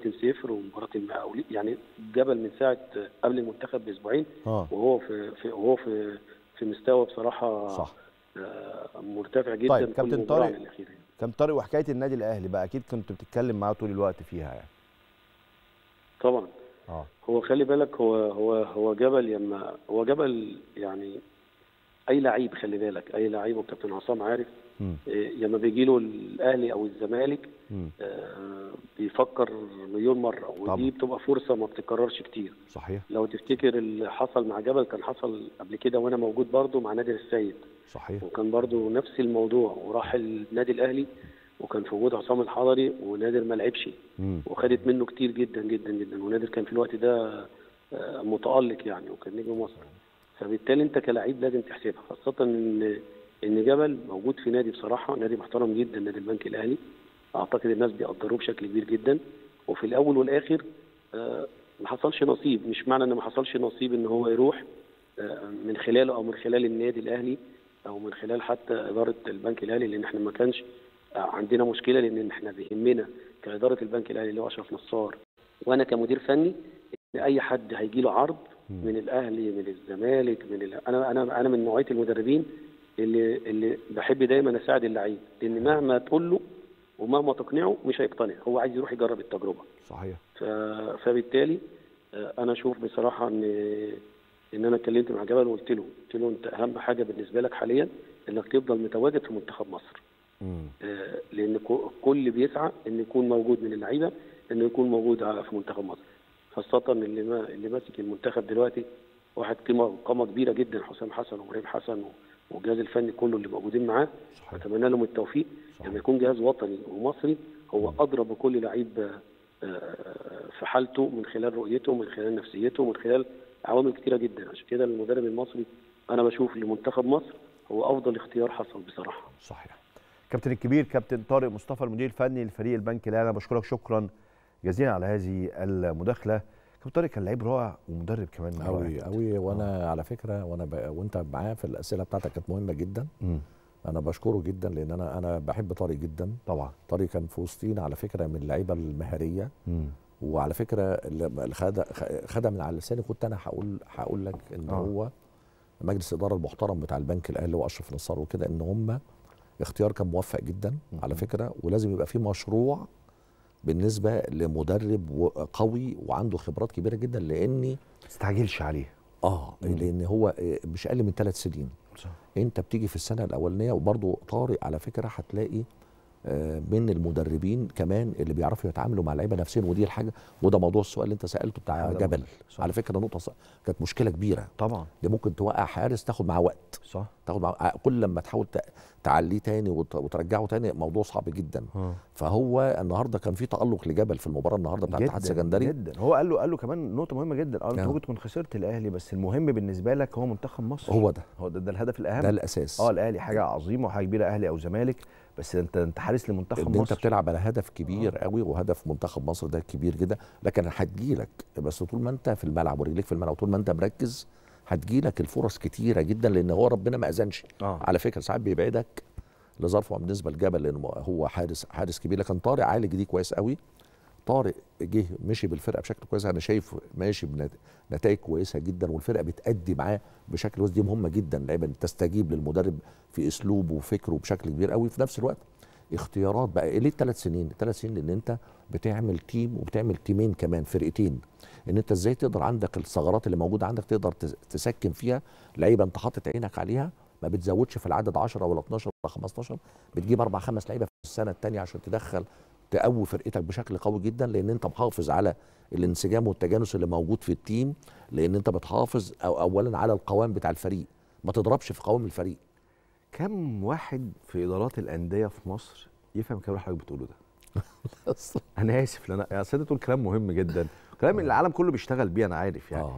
2-0 ومباراه المقاولين يعني جبل من ساعه قبل المنتخب باسبوعين وهو في مستوى بصراحه صح مرتفع جدا. طيب كابتن طارق، وحكايه النادي الاهلي بقى اكيد كنت بتتكلم معاه طول الوقت فيها يعني. طبعا هو خلي بالك هو جبل لما هو جبل يعني اي لعيب خلي بالك اي لعيب وكابتن عصام عارف لما بيجي له الاهلي او الزمالك بيفكر مليون مره ودي بتبقى فرصه ما بتتكررش كتير. صحيح. لو تفتكر اللي حصل مع جبل كان حصل قبل كده وانا موجود برضه مع نادر السيد. صحيح. وكان برضه نفس الموضوع وراح النادي الاهلي وكان في وجود عصام الحضري ونادر ما لعبش وخدت منه كتير جدا جدا جدا ونادر كان في الوقت ده متالق يعني وكان نجم مصر. فبالتالي انت كلاعب لازم تحسبها خاصه ان جبل موجود في نادي بصراحه نادي محترم جدا نادي البنك الاهلي. اعتقد الناس بيقدروه بشكل كبير جدا وفي الاول والاخر ما حصلش نصيب. مش معنى ان ما حصلش نصيب ان هو يروح من خلاله او من خلال النادي الاهلي او من خلال حتى اداره البنك الاهلي لان احنا ما كانش عندنا مشكله لان احنا بيهمنا كاداره البنك الاهلي اللي هو اشرف نصار وانا كمدير فني ان اي حد هيجي له عرض من الاهلي من الزمالك انا من نوعيه المدربين اللي بحب دايما اساعد اللعيب لان مهما تقول له ومهما تقنعه مش هيقتنع، هو عايز يروح يجرب التجربه. صحيح. فبالتالي انا اشوف بصراحه ان انا اتكلمت مع جبل وقلت له انت اهم حاجه بالنسبه لك حاليا انك تفضل متواجد في منتخب مصر. لان الكل بيسعى ان يكون موجود من اللعيبه انه يكون موجود في منتخب مصر خاصه اللي ماسك المنتخب دلوقتي واحد قامه كبيره جدا حسام حسن وابراهيم حسن والجهاز الفني كله اللي موجودين معاه. اتمنى لهم التوفيق. لما يعني يكون جهاز وطني ومصري هو ادرى بكل لعيب في حالته من خلال رؤيته من خلال نفسيته من خلال عوامل كتيره جدا. عشان كده المدرب المصري انا بشوف لمنتخب مصر هو افضل اختيار حصل بصراحه. صحيح. كابتن الكبير كابتن طارق مصطفى المدير الفني لفريق البنك الاهلي، انا بشكرك شكرا جزيلا على هذه المداخله. كابتن طارق كان لعيب رائع ومدرب كمان قوي قوي وانا على فكره وانت معاه في الاسئله بتاعتك كانت مهمه جدا. انا بشكره جدا لان انا بحب طارق جدا. طبعا طارق كان في وسطينا على فكره من اللعيبه المهاريه وعلى فكره اللي خدها من على لساني كنت انا هقول لك ان هو مجلس الاداره المحترم بتاع البنك الاهلي واشرف نصار وكده، ان هم اختيار كان موفق جدا على فكره، ولازم يبقى في مشروع بالنسبه لمدرب قوي وعنده خبرات كبيره جدا، لاني ما تستعجلش عليه. لان هو مش اقل من 3 سنين. صح. انت بتيجي في السنه الاولانيه، وبرضه طارق على فكره هتلاقي من المدربين كمان اللي بيعرفوا يتعاملوا مع اللعيبه نفسيا، ودي الحاجه، وده موضوع السؤال اللي انت سالته بتاع جبل. صح. على فكره نقطه كانت مشكله كبيره طبعا، دي ممكن توقع حارس، تاخد معاه وقت. صح. تاخد معاه كل لما تحاول تعليه تاني وترجعه تاني، موضوع صعب جدا. فهو النهارده كان في تالق لجبل في المباراه النهارده بتاع الاتحاد السكندري جدا. هو قال له كمان نقطه مهمه جدا، انت ممكن تكون خسرت الاهلي، بس المهم بالنسبه لك هو منتخب مصر، هو ده الهدف الاهم، ده الاساس. الاهلي حاجه عظيمه وحاجه كبيره، اهلي او زمالك، بس انت حارس لمنتخب مصر، انت بتلعب على هدف كبير قوي، وهدف منتخب مصر ده كبير جدا، لكن هتجيلك، بس طول ما انت في الملعب ورجليك في الملعب، طول ما انت مركز هتجيلك الفرص كتيره جدا، لان هو ربنا ما اذنش على فكره، ساعات بيبعدك لظرفه بالنسبه لجبل، لان هو حارس كبير، لكن طارق عالج دي كويس قوي. طارق جه مشي بالفرقه بشكل كويس، انا شايف ماشي بنتائج كويسه جدا، والفرقه بتأدي معاه بشكل كويس، دي مهمه جدا، اللعيبه تستجيب للمدرب في اسلوبه وفكره بشكل كبير قوي. في نفس الوقت اختيارات بقى ليه 3 سنين؟ 3 سنين لان انت بتعمل تيم وبتعمل تيمين كمان، فرقتين، ان انت ازاي تقدر عندك الثغرات اللي موجوده عندك تقدر تسكن فيها لعيبه انت حاطط عينك عليها، ما بتزودش في العدد 10 ولا 12 ولا 15، بتجيب 4-5 لعيبه في السنه الثانيه عشان تقوي فرقتك بشكل قوي جدا، لان انت محافظ على الانسجام والتجانس اللي موجود في التيم، لان انت بتحافظ اولا على القوام بتاع الفريق، ما تضربش في قوام الفريق. كم واحد في ادارات الانديه في مصر يفهم الكلام اللي حضرتك بتقوله ده؟ انا اسف، لان اصل انت بتقول كلام مهم جدا، كلام اللي العالم كله بيشتغل بيه، انا عارف يعني.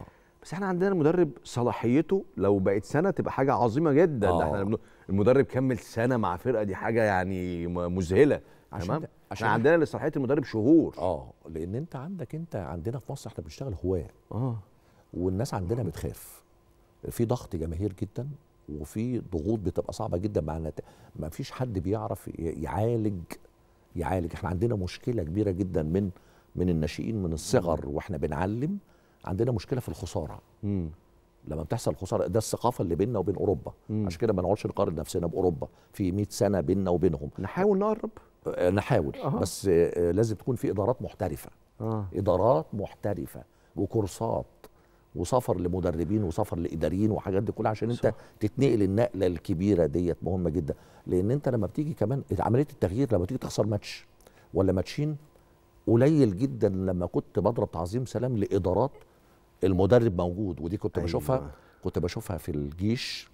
بس احنا عندنا مدرب صلاحيته لو بقت سنه تبقى حاجه عظيمه جدا. احنا المدرب كمل سنه مع فرقه، دي حاجه يعني مذهله. تمام، عشان عندنا لصلاحيه المدرب شهور. لان انت عندنا في مصر احنا بنشتغل هواه، والناس عندنا بتخاف، في ضغط جماهير جدا، وفي ضغوط بتبقى صعبه جدا مع ما فيش حد بيعرف يعالج. احنا عندنا مشكله كبيره جدا من الناشئين من الصغر، واحنا بنعلم عندنا مشكله في الخساره. لما بتحصل خساره، ده الثقافه اللي بيننا وبين اوروبا، عشان كده ما نقعدش نقارن نفسنا باوروبا، في 100 سنه بيننا وبينهم. نحاول نقرب، نحاول، بس لازم تكون في ادارات محترفه، وكورسات وسفر لمدربين وسفر لاداريين وحاجات دي كلها، عشان انت تتنقل النقله الكبيره ديت، مهمه جدا. لان انت لما بتيجي كمان عمليه التغيير، لما تيجي تخسر ماتش ولا ماتشين، قليل جدا لما كنت بضرب تعظيم سلام لادارات المدرب موجود، ودي كنت بشوفها في الجيش.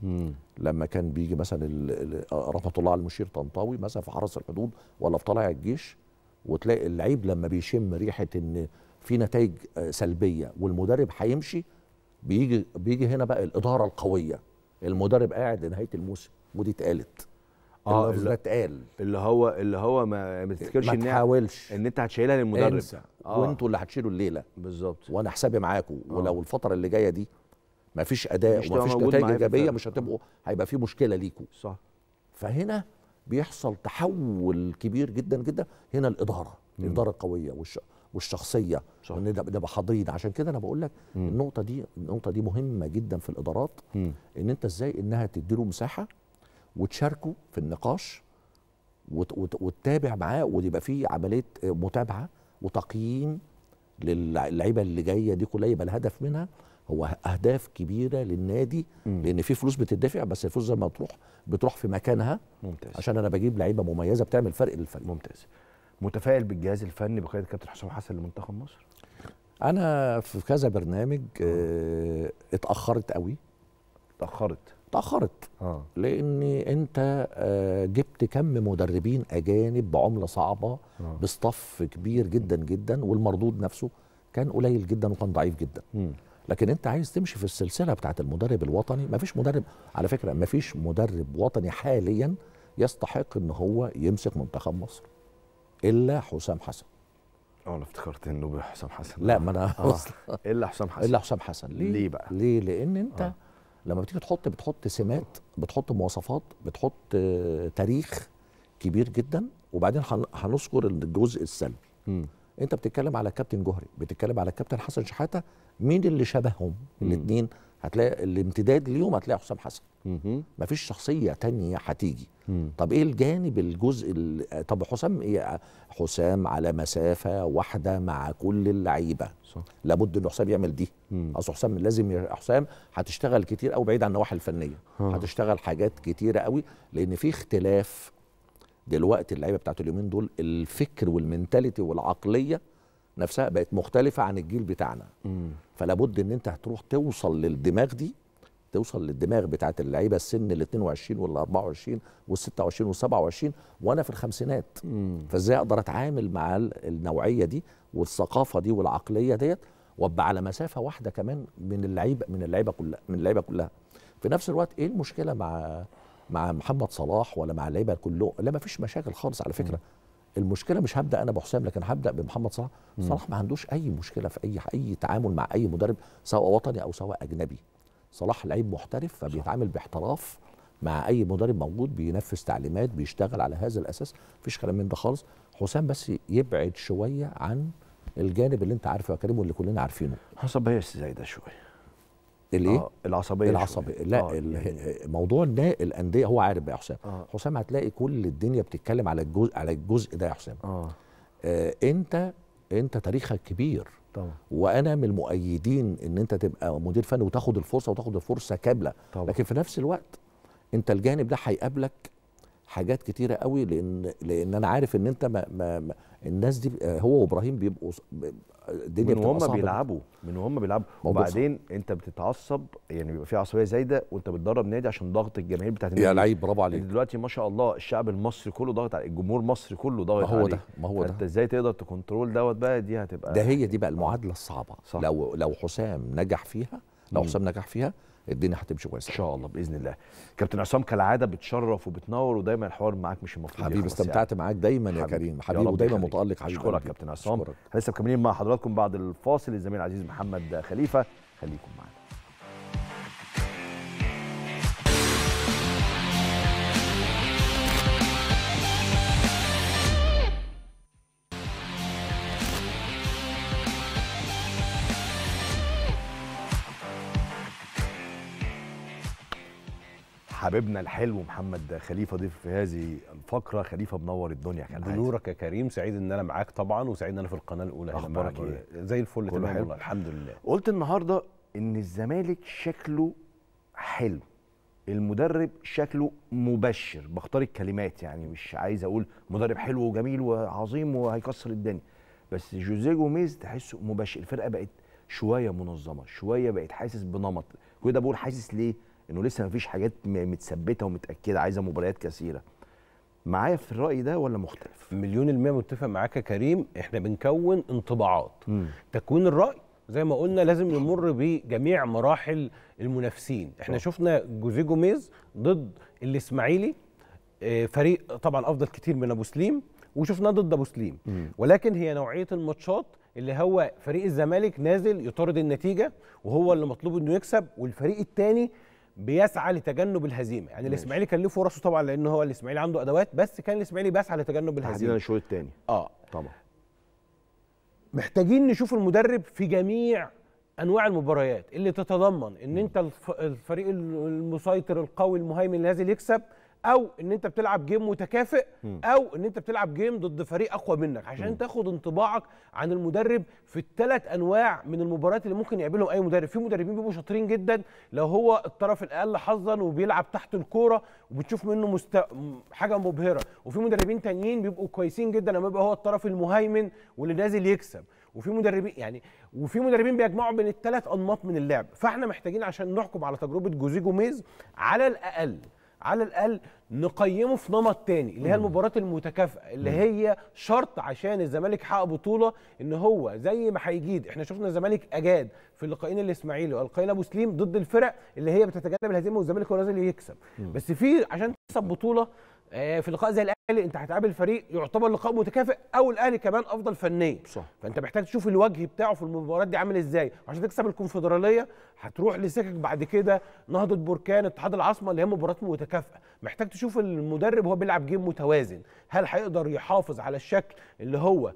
لما كان بيجي مثلا رحمه الله على المشير طنطاوي مثلا في حرس الحدود ولا في طلائع الجيش، وتلاقي اللعيب لما بيشم ريحه ان في نتائج سلبيه والمدرب هيمشي، بيجي هنا بقى الاداره القويه، المدرب قاعد لنهايه الموسم، ودي اتقالت. اللي اتقال، اللي هو ما تفتكرش ان انت هتشيلها للمدرب، وانتوا اللي هتشيلوا الليله بالظبط، وانا حسابي معاكم، ولو الفتره اللي جايه دي ما فيش اداء وما فيش نتائج ايجابيه، مش هتبقوا، هيبقى في مشكله ليكم. صح. فهنا بيحصل تحول كبير جدا جدا، هنا الاداره القويه والشخصيه، ان ده بحضين. عشان كده انا بقول لك النقطه دي مهمه جدا في الادارات، ان انت ازاي انها تديله مساحه وتشاركه في النقاش وتتابع معاه، ويبقى في عمليه متابعه وتقييم للعيبه اللي جايه دي كلها، يبقى الهدف منها هو اهداف كبيره للنادي، لان في فلوس بتدفع، بس الفلوس زي ما بتروح في مكانها. ممتاز. عشان انا بجيب لعيبه مميزه بتعمل فرق للفريق. ممتاز. متفائل بالجهاز الفني بقياده كابتن حسام حسن لمنتخب مصر؟ انا في كذا برنامج اتاخرت قوي. اتاخرت لان انت جبت كم مدربين اجانب بعمله صعبه، بصطف كبير جدا جدا، والمردود نفسه كان قليل جدا وكان ضعيف جدا. لكن انت عايز تمشي في السلسله بتاعت المدرب الوطني. مفيش مدرب على فكره، مفيش مدرب وطني حاليا يستحق ان هو يمسك منتخب مصر الا حسام حسن. انا افتكرت انه حسام حسن. لا، ما انا الا حسام حسن. ليه بقى؟ ليه؟ لان انت لما بتيجي بتحط سمات، بتحط مواصفات، بتحط تاريخ كبير جدا، وبعدين هنذكر الجزء السلبي. انت بتتكلم على كابتن جوهري، بتتكلم على كابتن حسن شحاته، مين اللي شبههم الاثنين هتلاقي الامتداد اليوم هتلاقي حسام حسن. مفيش شخصيه تانية هتيجي. طب ايه الجانب الجزء طب حسام ايه؟ حسام على مسافه واحده مع كل اللعيبه، لابد ان حسام يعمل دي. اصل حسام لازم، حسام هتشتغل كتير قوي بعيد عن النواحي الفنيه، هتشتغل حاجات كتيره قوي، لان في اختلاف دلوقتي اللعيبه بتاعت اليومين دول، الفكر والمنتاليتي والعقليه نفسها بقت مختلفه عن الجيل بتاعنا. فلابد ان انت هتروح توصل للدماغ دي، توصل للدماغ بتاعت اللعيبه السن ال 22 وال 24 وال 26 وال 27 وانا في الخمسينات. فازاي اقدر اتعامل مع النوعيه دي والثقافه دي والعقليه ديت، وابقى على مسافه واحده كمان من اللعيبه، من اللعيبه كلها. في نفس الوقت ايه المشكله مع محمد صلاح ولا مع اللعيبه كلهم؟ لا، مفيش مشاكل خالص على فكره. المشكله مش هبدا انا بحسام، لكن هبدا بمحمد صلاح. صلاح ما عندوش اي مشكله في اي تعامل مع اي مدرب، سواء وطني او سواء اجنبي. صلاح لعيب محترف، فبيتعامل باحتراف مع اي مدرب موجود، بينفذ تعليمات، بيشتغل على هذا الاساس، مفيش كلام من ده خالص. حسام بس يبعد شويه عن الجانب اللي انت عارفه يا كريم واللي كلنا عارفينه. عصبيه زايده شويه. الايه؟ العصبيه شوية. لا يعني موضوع الانديه هو عارف بقى حسام. حسام هتلاقي كل الدنيا بتتكلم على الجزء ده يا حسام. انت تاريخك كبير طبعا، وانا من المؤيدين ان انت تبقى مدير فني وتاخد الفرصه، كامله طبعا. لكن في نفس الوقت انت الجانب ده هيقابلك حاجات كتيره قوي، لان انا عارف ان انت ما الناس دي، هو وابراهيم بيبقوا الدنيا من وهم بيلعبوا وبعدين انت بتتعصب، يعني بيبقى في عصبيه زايده وانت بتدرب نادي عشان ضغط الجماهير بتاعت النادي. يا لعيب، برافو عليك. دلوقتي ما شاء الله الشعب المصري كله ضاغط على الجمهور، المصري كله ضاغط عليه. ما هو ده انت ازاي تقدر تكنترول دوت بقى؟ دي هتبقى ده، هي دي بقى المعادله الصعبه. صح. لو حسام نجح فيها، الدنيا هتمشي كويس ان شاء الله باذن الله. كابتن عصام كالعاده بتشرف وبتنور، ودايما الحوار معاك مش المفروض. حبيبي، استمتعت معاك دايما يا كريم حبيبي، ودايما متالق. اشكرك كابتن عصام. لسه مكملين مع حضراتكم بعد الفاصل. الزميل العزيز محمد خليفه، خليكم معانا. حبيبنا الحلو محمد خليفه ضيف في هذه الفقره. خليفه منور الدنيا كالعاده. بنورك يا كريم، سعيد ان انا معاك طبعا، وسعيد ان انا في القناه الاولى. اخبارك ايه؟ زي الفل، تمام والله الحمد لله. قلت النهارده ان الزمالك شكله حلو، المدرب شكله مبشر. بختار الكلمات، يعني مش عايز اقول مدرب حلو وجميل وعظيم وهيكسر الدنيا، بس جوزيه جوميز تحسه مبشر. الفرقه بقت شويه منظمه، شويه بقت حاسس بنمط. كل ده بقول حاسس ليه؟ انه لسه مفيش حاجات متثبته ومتاكده، عايزه مباريات كثيره. معايا في الراي ده ولا مختلف؟ مليون المية متفق معاك يا كريم. احنا بنكون انطباعات، تكوين الراي زي ما قلنا لازم يمر بجميع مراحل المنافسين. احنا شفنا جوزيه جوميز ضد الاسماعيلي، فريق طبعا افضل كتير من ابو سليم، وشفناه ضد ابو سليم. ولكن هي نوعيه الماتشات اللي هو فريق الزمالك نازل يطارد النتيجه وهو اللي مطلوب انه يكسب، والفريق الثاني بيسعى لتجنب الهزيمه. يعني الاسماعيلي كان له فرصه طبعا، لان هو الاسماعيلي عنده ادوات، بس كان الاسماعيلي بيسعى لتجنب الهزيمه. الشوط الثاني طبعا محتاجين نشوف المدرب في جميع انواع المباريات اللي تتضمن ان انت الفريق المسيطر القوي المهيمن اللي نازل يكسب، او ان انت بتلعب جيم متكافئ، او ان انت بتلعب جيم ضد فريق اقوى منك، عشان تاخد انطباعك عن المدرب في الثلاث انواع من المباريات اللي ممكن يقابلهم اي مدرب. في مدربين بيبقوا شاطرين جدا لو هو الطرف الاقل حظا وبيلعب تحت الكوره وبتشوف منه حاجه مبهره، وفي مدربين تانيين بيبقوا كويسين جدا لما يبقى هو الطرف المهيمن واللي نازل يكسب، وفي مدربين بيجمعوا بين الثلاث انماط من اللعب. فاحنا محتاجين عشان نحكم على تجربه جوزيه جوميز على الأقل نقيمه في نمط تاني، اللي هي المباريات المتكافئة، اللي هي شرط عشان الزمالك يحقق بطولة. إن هو زي ما هيجيد، إحنا شفنا الزمالك أجاد في اللقاءين الإسماعيلي واللقاءين أبو سليم ضد الفرق اللي هي بتتجنب الهزيمة والزمالك هو نازل يكسب. بس في عشان تكسب بطولة في لقاء زي الاهلي انت هتقابل فريق يعتبر لقاء متكافئ، او الاهلي كمان افضل فنيا. فانت محتاج تشوف الوجه بتاعه في المباريات دي عامل ازاي، وعشان تكسب الكونفدراليه هتروح لسكك بعد كده نهضه بركان، اتحاد العاصمه، اللي هي مباريات متكافئه. محتاج تشوف المدرب هو بيلعب جيم متوازن، هل هيقدر يحافظ على الشكل اللي هو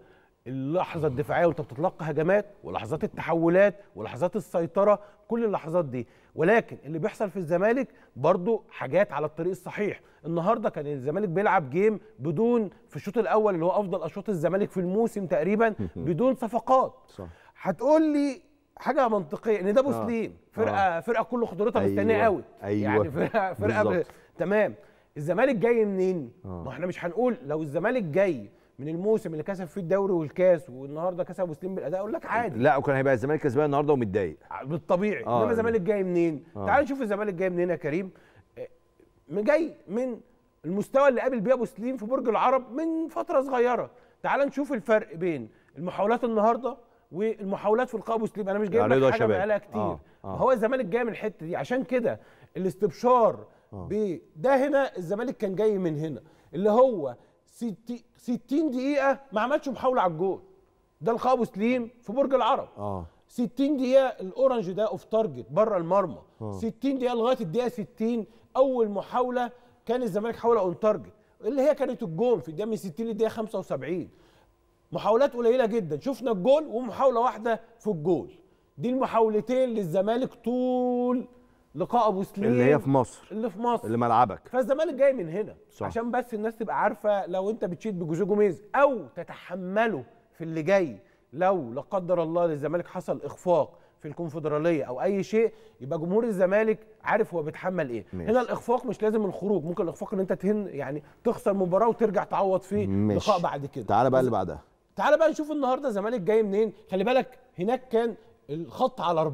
اللحظه الدفاعيه وانت بتتلقى هجمات، ولحظات التحولات، ولحظات السيطره، كل اللحظات دي. ولكن اللي بيحصل في الزمالك برضو حاجات على الطريق الصحيح. النهارده كان الزمالك بيلعب جيم بدون، في الشوط الاول اللي هو افضل اشواط الزمالك في الموسم تقريبا، بدون صفقات. صح. هتقول لي حاجه منطقيه ان ده ابو سليم، فرقه كله خضرتها مستنيه قوي. أيوة. يعني فرقه تمام. الزمالك جاي منين؟ ما احنا مش هنقول لو الزمالك جاي من الموسم اللي كسب فيه الدوري والكاس والنهارده كسب ابو سليم بالاداء اقول لك عادي، لا، وكان هيبقى الزمالك كسبان النهارده ومتضايق بالطبيعي. انما الزمالك جاي منين؟ تعال نشوف الزمالك جاي منين يا كريم. جاي من المستوى اللي قابل بيه ابو سليم في برج العرب من فتره صغيره. تعال نشوف الفرق بين المحاولات النهارده والمحاولات في لقاء ابو سليم. انا مش جايب لك حاجه بقالها كتير. هو الزمالك جاي من الحته دي، عشان كده الاستبشار بده. هنا الزمالك كان جاي من هنا، اللي هو 60 دقيقة ما عملش محاولة على الجول. ده لقاء ابو سليم في برج العرب. 60 دقيقة الاورنج ده اوف تارجت بره المرمى. 60 دقيقة لغاية الدقيقة 60 أول محاولة كان الزمالك حاول اون تارجت اللي هي كانت الجول في الدقيقة من 60 للدقيقة 75. محاولات قليلة جدا، شفنا الجول ومحاولة واحدة في الجول. دي المحاولتين للزمالك طول لقاء ابو سليم اللي هي في مصر، اللي ملعبك. فالزمالك جاي من هنا. صح. عشان بس الناس تبقى عارفه، لو انت بتشيد بجوزيه جوميز او تتحمله في اللي جاي، لو لا قدر الله للزمالك حصل اخفاق في الكونفدراليه او اي شيء، يبقى جمهور الزمالك عارف هو بيتحمل ايه. ماشي. هنا الاخفاق مش لازم الخروج، ممكن الاخفاق ان انت تهن، يعني تخسر مباراه وترجع تعوض فيه لقاء بعد كده. تعالى بقى اللي بعدها، تعالى بقى نشوف النهارده الزمالك جاي منين. خلي بالك هناك كان الخط على 4،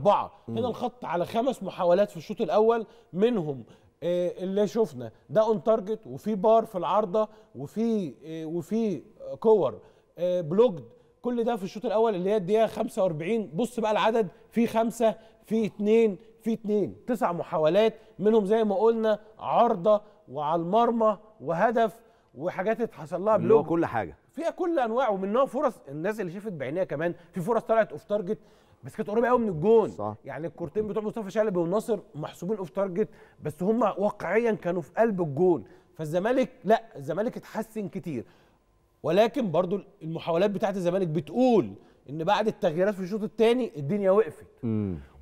هنا الخط على 5 محاولات في الشوط الاول، منهم اللي شفنا ده اون تارجت، وفي بار في العارضه، وفي كور بلوجد، كل ده في الشوط الاول اللي هي الدقيقه 45. بص بقى العدد، في 5 في 2 في 2، 9 محاولات، منهم زي ما قلنا عارضه وعلى المرمى وهدف وحاجات اتحصل لها بلوجد، كل حاجه فيها، كل انواع، ومنها فرص الناس اللي شافت بعينيها كمان، في فرص طلعت اوف تارجت بس كانت قريبه قوي من الجون. صح. يعني الكورتين بتوع مصطفى شلبي والناصر محسوبين اوف تارجت، بس هم واقعيا كانوا في قلب الجون. فالزمالك، لا، الزمالك اتحسن كتير، ولكن برضو المحاولات بتاعت الزمالك بتقول ان بعد التغييرات في الشوط الثاني الدنيا وقفت.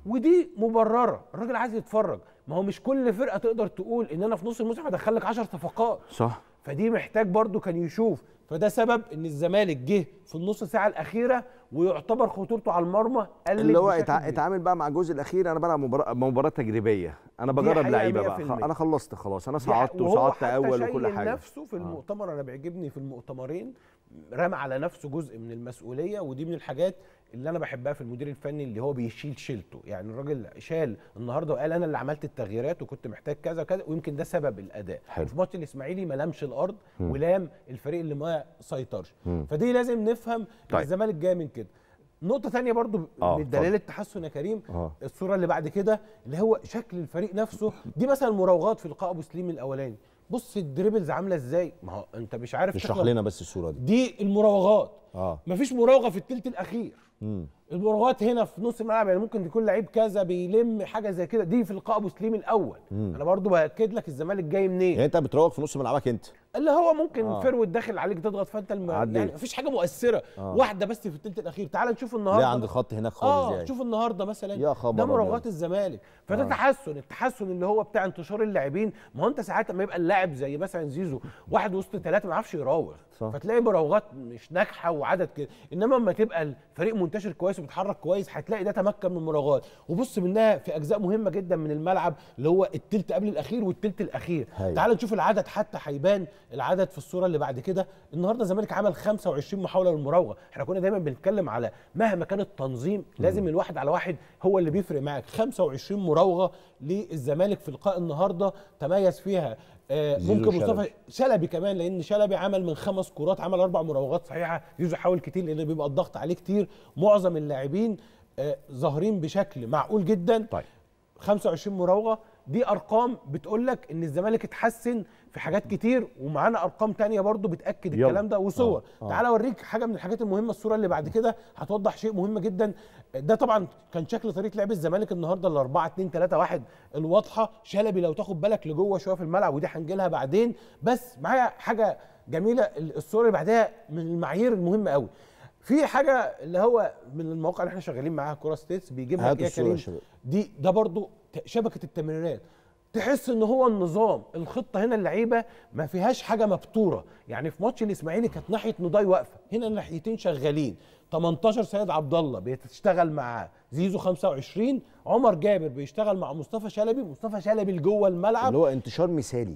ودي مبرره، الراجل عايز يتفرج، ما هو مش كل فرقه تقدر تقول ان انا في نص الموسم هدخل لك 10 صفقات. صح. فدي محتاج برضو كان يشوف، فده سبب ان الزمالك جه في النص ساعه الاخيره ويعتبر خطورته على المرمى قلت، اللي هو اتعامل بقى مع الجزء الاخير. انا بلعب مباراه تجريبيه، انا بجرب لعيبه بقى، انا خلصت خلاص، انا صعدت وصعدت اول وكل حاجه. نفسه في المؤتمر، انا بيعجبني في المؤتمرين رمى على نفسه جزء من المسؤوليه، ودي من الحاجات اللي انا بحبها في المدير الفني، اللي هو بيشيل شيلته. يعني الراجل شال النهارده وقال انا اللي عملت التغييرات وكنت محتاج كذا كذا، ويمكن ده سبب الاداء. في ماتش الاسماعيلي ما لامش الارض ولام الفريق اللي ما سيطرش. فدي لازم نفهم. طيب. الزمالك جاي من كده. نقطه ثانيه برضو من دلائل التحسن يا كريم، الصوره اللي بعد كده اللي هو شكل الفريق نفسه. دي مثلا مراوغات في لقاء ابو سليم الاولاني، بص الدريبلز عامله ازاي. ما هو انت مش عارف، اشرح لنا بس الصوره دي المراوغات. مفيش مراوغه في الثلث الاخير. المراوغات هنا في نص الملعب، يعني ممكن يكون لعيب كذا بيلم حاجه زي كده، دي في لقاء ابو سليم الاول. انا برضو باكد لك الزمالك جاي منين. يعني انت بتراوغ في نص ملعبك انت، اللي هو ممكن فيرود داخل عليك تضغط، فانت يعني مفيش حاجه مؤثره. واحده بس في الثلث الاخير. تعال نشوف النهارده، لا عند الخط هناك خالص. يعني شوف النهارده مثلا ده مراوغات الزمالك. فده تحسن، التحسن اللي هو بتاع انتشار اللاعبين. ما هو انت ساعات لما يبقى اللاعب زي مثلا زيزو واحد وسط 3 ما يعرفش يراوغ، فتلاقي مراوغات مش ناجحه وعدد كده. انما لما تبقى الفريق منتشر كويس وبيتحرك كويس، هتلاقي ده تمكن من المراوغات. وبص منها في اجزاء مهمه جدا من الملعب، اللي هو الثلث قبل الاخير والثلث الاخير. تعال نشوف العدد، حتى هيبان العدد في الصوره اللي بعد كده. النهارده الزمالك عمل 25 محاوله للمراوغه. احنا كنا دايما بنتكلم على مهما كان التنظيم لازم الواحد على واحد هو اللي بيفرق معاك. 25 مراوغه للزمالك في لقاء النهارده تميز فيها. ممكن مصطفى شلبي كمان، لان شلبي عمل من 5 كرات عمل 4 مراوغات صحيحه. يوزو حاول كتير لان بيبقى الضغط عليه كتير. معظم اللاعبين ظاهرين بشكل معقول جدا. طيب. 25 مراوغه، دي ارقام بتقول لك ان الزمالك اتحسن في حاجات كتير، ومعانا ارقام تانية برضو بتاكد الكلام ده وصور. تعال اوريك حاجه من الحاجات المهمه، الصوره اللي بعد كده هتوضح شيء مهم جدا. ده طبعا كان شكل طريقه لعب الزمالك النهارده، ال 4-2-3-1 الواضحه. شلبي لو تاخد بالك لجوه شويه في الملعب، ودي هنجي لها بعدين. بس معايا حاجه جميله، الصوره اللي بعدها من المعايير المهمه قوي. في حاجه اللي هو من المواقع اللي احنا شغالين معاها كوره ستيتس بيجيبها يا كريم دي، ده برضو شبكه التمريرات، تحس ان هو النظام الخطه هنا اللعيبه ما فيهاش حاجه مبتوره، يعني في ماتش الاسماعيلي كانت ناحيه نضاي واقفه، هنا الناحيتين شغالين 18 سيد عبد الله بيشتغل معاه، زيزو 25، عمر جابر بيشتغل مع مصطفى شلبي، مصطفى شلبي جوه الملعب اللي هو انتشار مثالي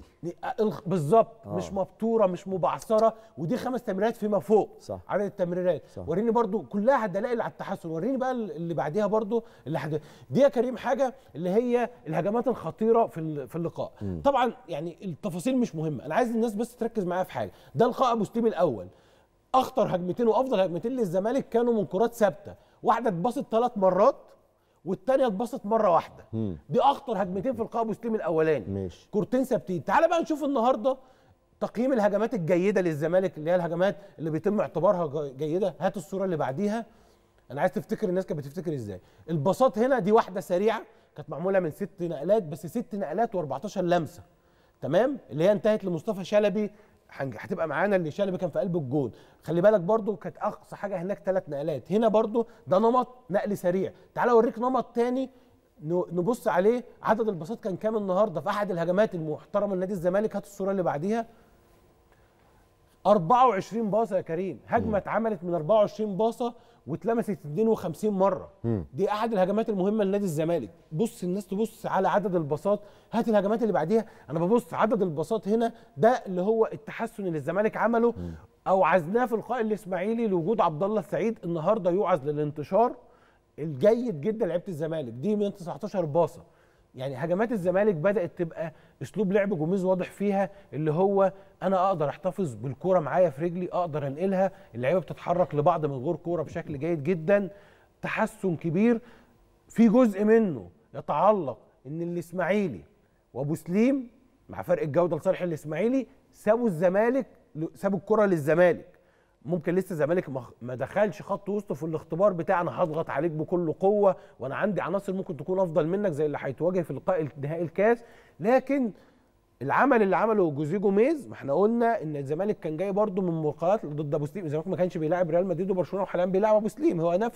بالظبط، مش مبتوره مش مبعثره، ودي 5 تمريرات فيما فوق صح. عدد التمريرات صح. وريني برضو كلها دلائل على التحسن، وريني بقى اللي بعديها برضو اللي دي يا كريم حاجه اللي هي الهجمات الخطيره في اللقاء. طبعا يعني التفاصيل مش مهمه، انا عايز الناس بس تركز معايا في حاجه، ده لقاء ابو سليم الاول، اخطر هجمتين وافضل هجمتين للزمالك كانوا من كرات ثابته، واحده اتبسط 3 مرات والثانيه اتبسط مره واحده. دي اخطر هجمتين في لقاء ابو سليم الاولاني، كورتين ثابتين. تعال بقى نشوف النهارده تقييم الهجمات الجيده للزمالك اللي هي الهجمات اللي بيتم اعتبارها جيده. هات الصوره اللي بعديها، انا عايز تفتكر الناس كانت بتفتكر ازاي. البساط هنا دي واحده سريعه كانت معموله من 6 نقلات، بس 6 نقلات و14 لمسه، تمام، اللي هي انتهت لمصطفى شلبي، هتبقى معانا اللي شلبي كان في قلب الجون. خلي بالك برضو كانت اقصى حاجه هناك 3 نقلات، هنا برضو ده نمط نقل سريع. تعال اوريك نمط تاني نبص عليه، عدد البساط كان كام النهارده في احد الهجمات المحترمه لنادي الزمالك. هات الصوره اللي بعديها، 24 باصه يا كريم، هجمه اتعملت من 24 باصه واتلمست 52 مره. دي احد الهجمات المهمه لنادي الزمالك. بص الناس تبص على عدد الباصات. هات الهجمات اللي بعديها، انا ببص عدد الباصات هنا، ده اللي هو التحسن اللي الزمالك عمله او عزناه في لقاء الاسماعيلي لوجود عبد الله السعيد. النهارده يوعز للانتشار الجيد جدا لعيبه الزمالك، دي من 19 باصه. يعني هجمات الزمالك بدات تبقى اسلوب لعب جوميز واضح فيها، اللي هو انا اقدر احتفظ بالكوره معايا في رجلي، اقدر انقلها، اللعيبه بتتحرك لبعض من غير كوره بشكل جيد جدا. تحسن كبير في جزء منه يتعلق ان الاسماعيلي وابو سليم مع فرق الجوده لصالح الاسماعيلي سابوا الكوره للزمالك. ممكن لسه الزمالك ما دخلش خط وسط في الاختبار بتاع انا هضغط عليك بكل قوه وانا عندي عناصر ممكن تكون افضل منك، زي اللي هيتواجه في لقاء نهائي الكاس. لكن العمل اللي عمله جوزيه جوميز، ما احنا قلنا ان الزمالك كان جاي برده من مقالات ضد ابو سليم، الزمالك ما كانش بيلاعب ريال مدريد وبرشلونه وحاليا بيلاعب ابو سليم، هو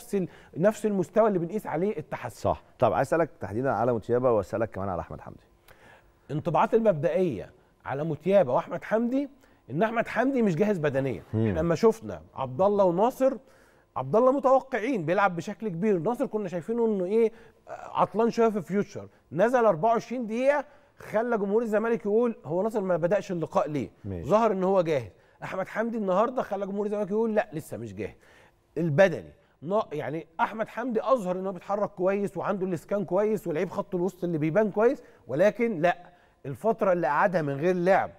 نفس المستوى اللي بنقيس عليه التحسن. صح. طب عايز اسالك تحديدا على متيابه واسالك كمان على احمد حمدي. انطباعات المبدئيه على متيابه واحمد حمدي ان احمد حمدي مش جاهز بدنيا. احنا لما شفنا عبد الله وناصر، عبد الله متوقعين بيلعب بشكل كبير، ناصر كنا شايفينه انه عطلان شويه في فيوتشر، نزل 24 دقيقه خلى جمهور الزمالك يقول هو ناصر ما بداش اللقاء ليه؟ ظهر ان هو جاهز. احمد حمدي النهارده خلى جمهور الزمالك يقول لا لسه مش جاهز البدني. يعني احمد حمدي اظهر ان هو بيتحرك كويس وعنده الاسكان كويس ولعيب خط الوسط اللي بيبان كويس، ولكن لا، الفتره اللي قعدها من غير لعب،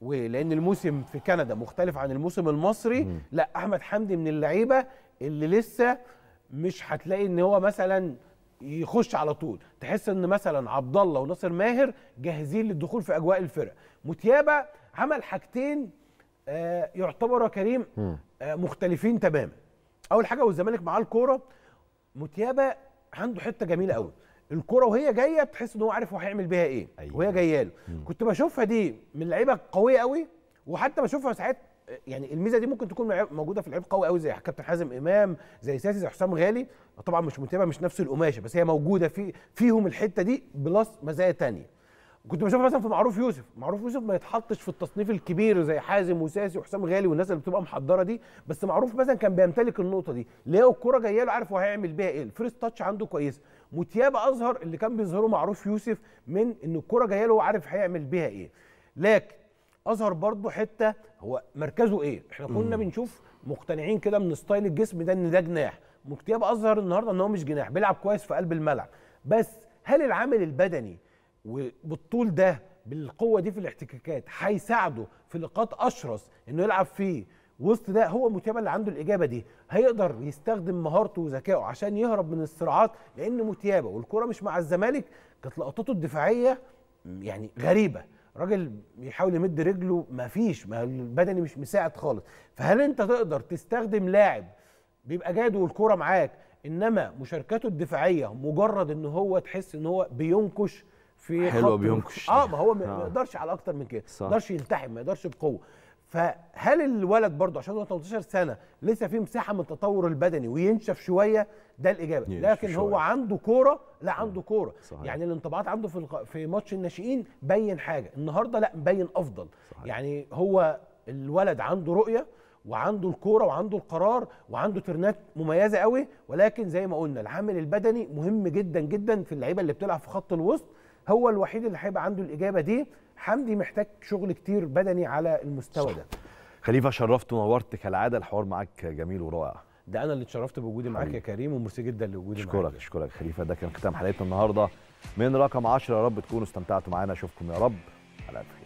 ولان الموسم في كندا مختلف عن الموسم المصري، لا احمد حمدي من اللعيبه اللي لسه مش هتلاقي ان هو مثلا يخش على طول. تحس ان مثلا عبد الله وناصر ماهر جاهزين للدخول في اجواء الفرق. متيابه عمل حاجتين يعتبروا يا كريم مختلفين تماما. اول حاجه والزمالك معاه الكوره، متيابه عنده حته جميله قوي، الكرة وهي جايه بتحس ان هو عارف هو هيعمل بيها ايه. أيوة. وهي جايه له. كنت بشوفها دي من اللعيبه القويه قوي، وحتى بشوفها ساعات، يعني الميزه دي ممكن تكون موجوده في لعيب قوي قوي زي كابتن حازم امام، زي ساسي، زي حسام غالي. طبعا مش متابع، مش نفس القماشه، بس هي موجوده فيهم الحته دي بلس مزايا ثانيه. كنت بشوفها مثلا في معروف يوسف ما يتحطش في التصنيف الكبير زي حازم وساسي وحسام غالي والناس اللي بتبقى محضره دي، بس معروف مثلا كان بيمتلك النقطه دي، لقى الكوره جايه له عارف هو هيعمل بيها ايه، الفيرست تاتش عنده كويسه. متيابه اظهر اللي كان بيظهره معروف يوسف من ان الكوره جايه له وعارف هيعمل بيها ايه، لكن اظهر برضه حته هو مركزه ايه. احنا كنا بنشوف مقتنعين كده من ستايل الجسم ده ان ده جناح، متيابه اظهر النهارده ان هو مش جناح، بيلعب كويس في قلب الملعب، بس هل العامل البدني وبالطول ده بالقوه دي في الاحتكاكات هيساعده في لقاءات اشرس انه يلعب فيه وسط ده؟ هو متيابه اللي عنده الاجابه دي، هيقدر يستخدم مهارته وذكائه عشان يهرب من الصراعات، لان متيابه والكره مش مع الزمالك كانت لقطاته الدفاعيه يعني غريبه، راجل بيحاول يمد رجله مفيش، ما البدني مش مساعد خالص. فهل انت تقدر تستخدم لاعب بيبقى جاد والكره معاك، انما مشاركاته الدفاعيه مجرد ان هو تحس ان هو بينكش في حلو بينكش، ما هو ما يقدرش على اكتر من كده، ما يقدرش يلتحم، ما يقدرش بقوه. فهل الولد برضه عشان هو 18 سنه لسه في مساحه من التطور البدني وينشف شويه؟ ده الاجابه، لكن شوية. هو عنده كوره، لا عنده كوره يعني. الانطباعات عنده في ماتش الناشئين بين حاجه، النهارده لا بين افضل صحيح. يعني هو الولد عنده رؤيه وعنده الكوره وعنده القرار وعنده ترنات مميزه قوي، ولكن زي ما قلنا العامل البدني مهم جدا جدا في اللعيبه اللي بتلعب في خط الوسط. هو الوحيد اللي هيبقى عنده الاجابه دي. حمدي محتاج شغل كتير بدني على المستوى ده. خليفه شرفت ونورت كالعاده، الحوار معاك جميل ورائع. ده انا اللي اتشرفت بوجودي معاك يا كريم، وميرسي جدا لوجودي معاك. اشكرك خليفه. ده كان ختام حلقتنا النهارده من رقم 10. يا رب تكونوا استمتعتوا معانا، اشوفكم يا رب على خير.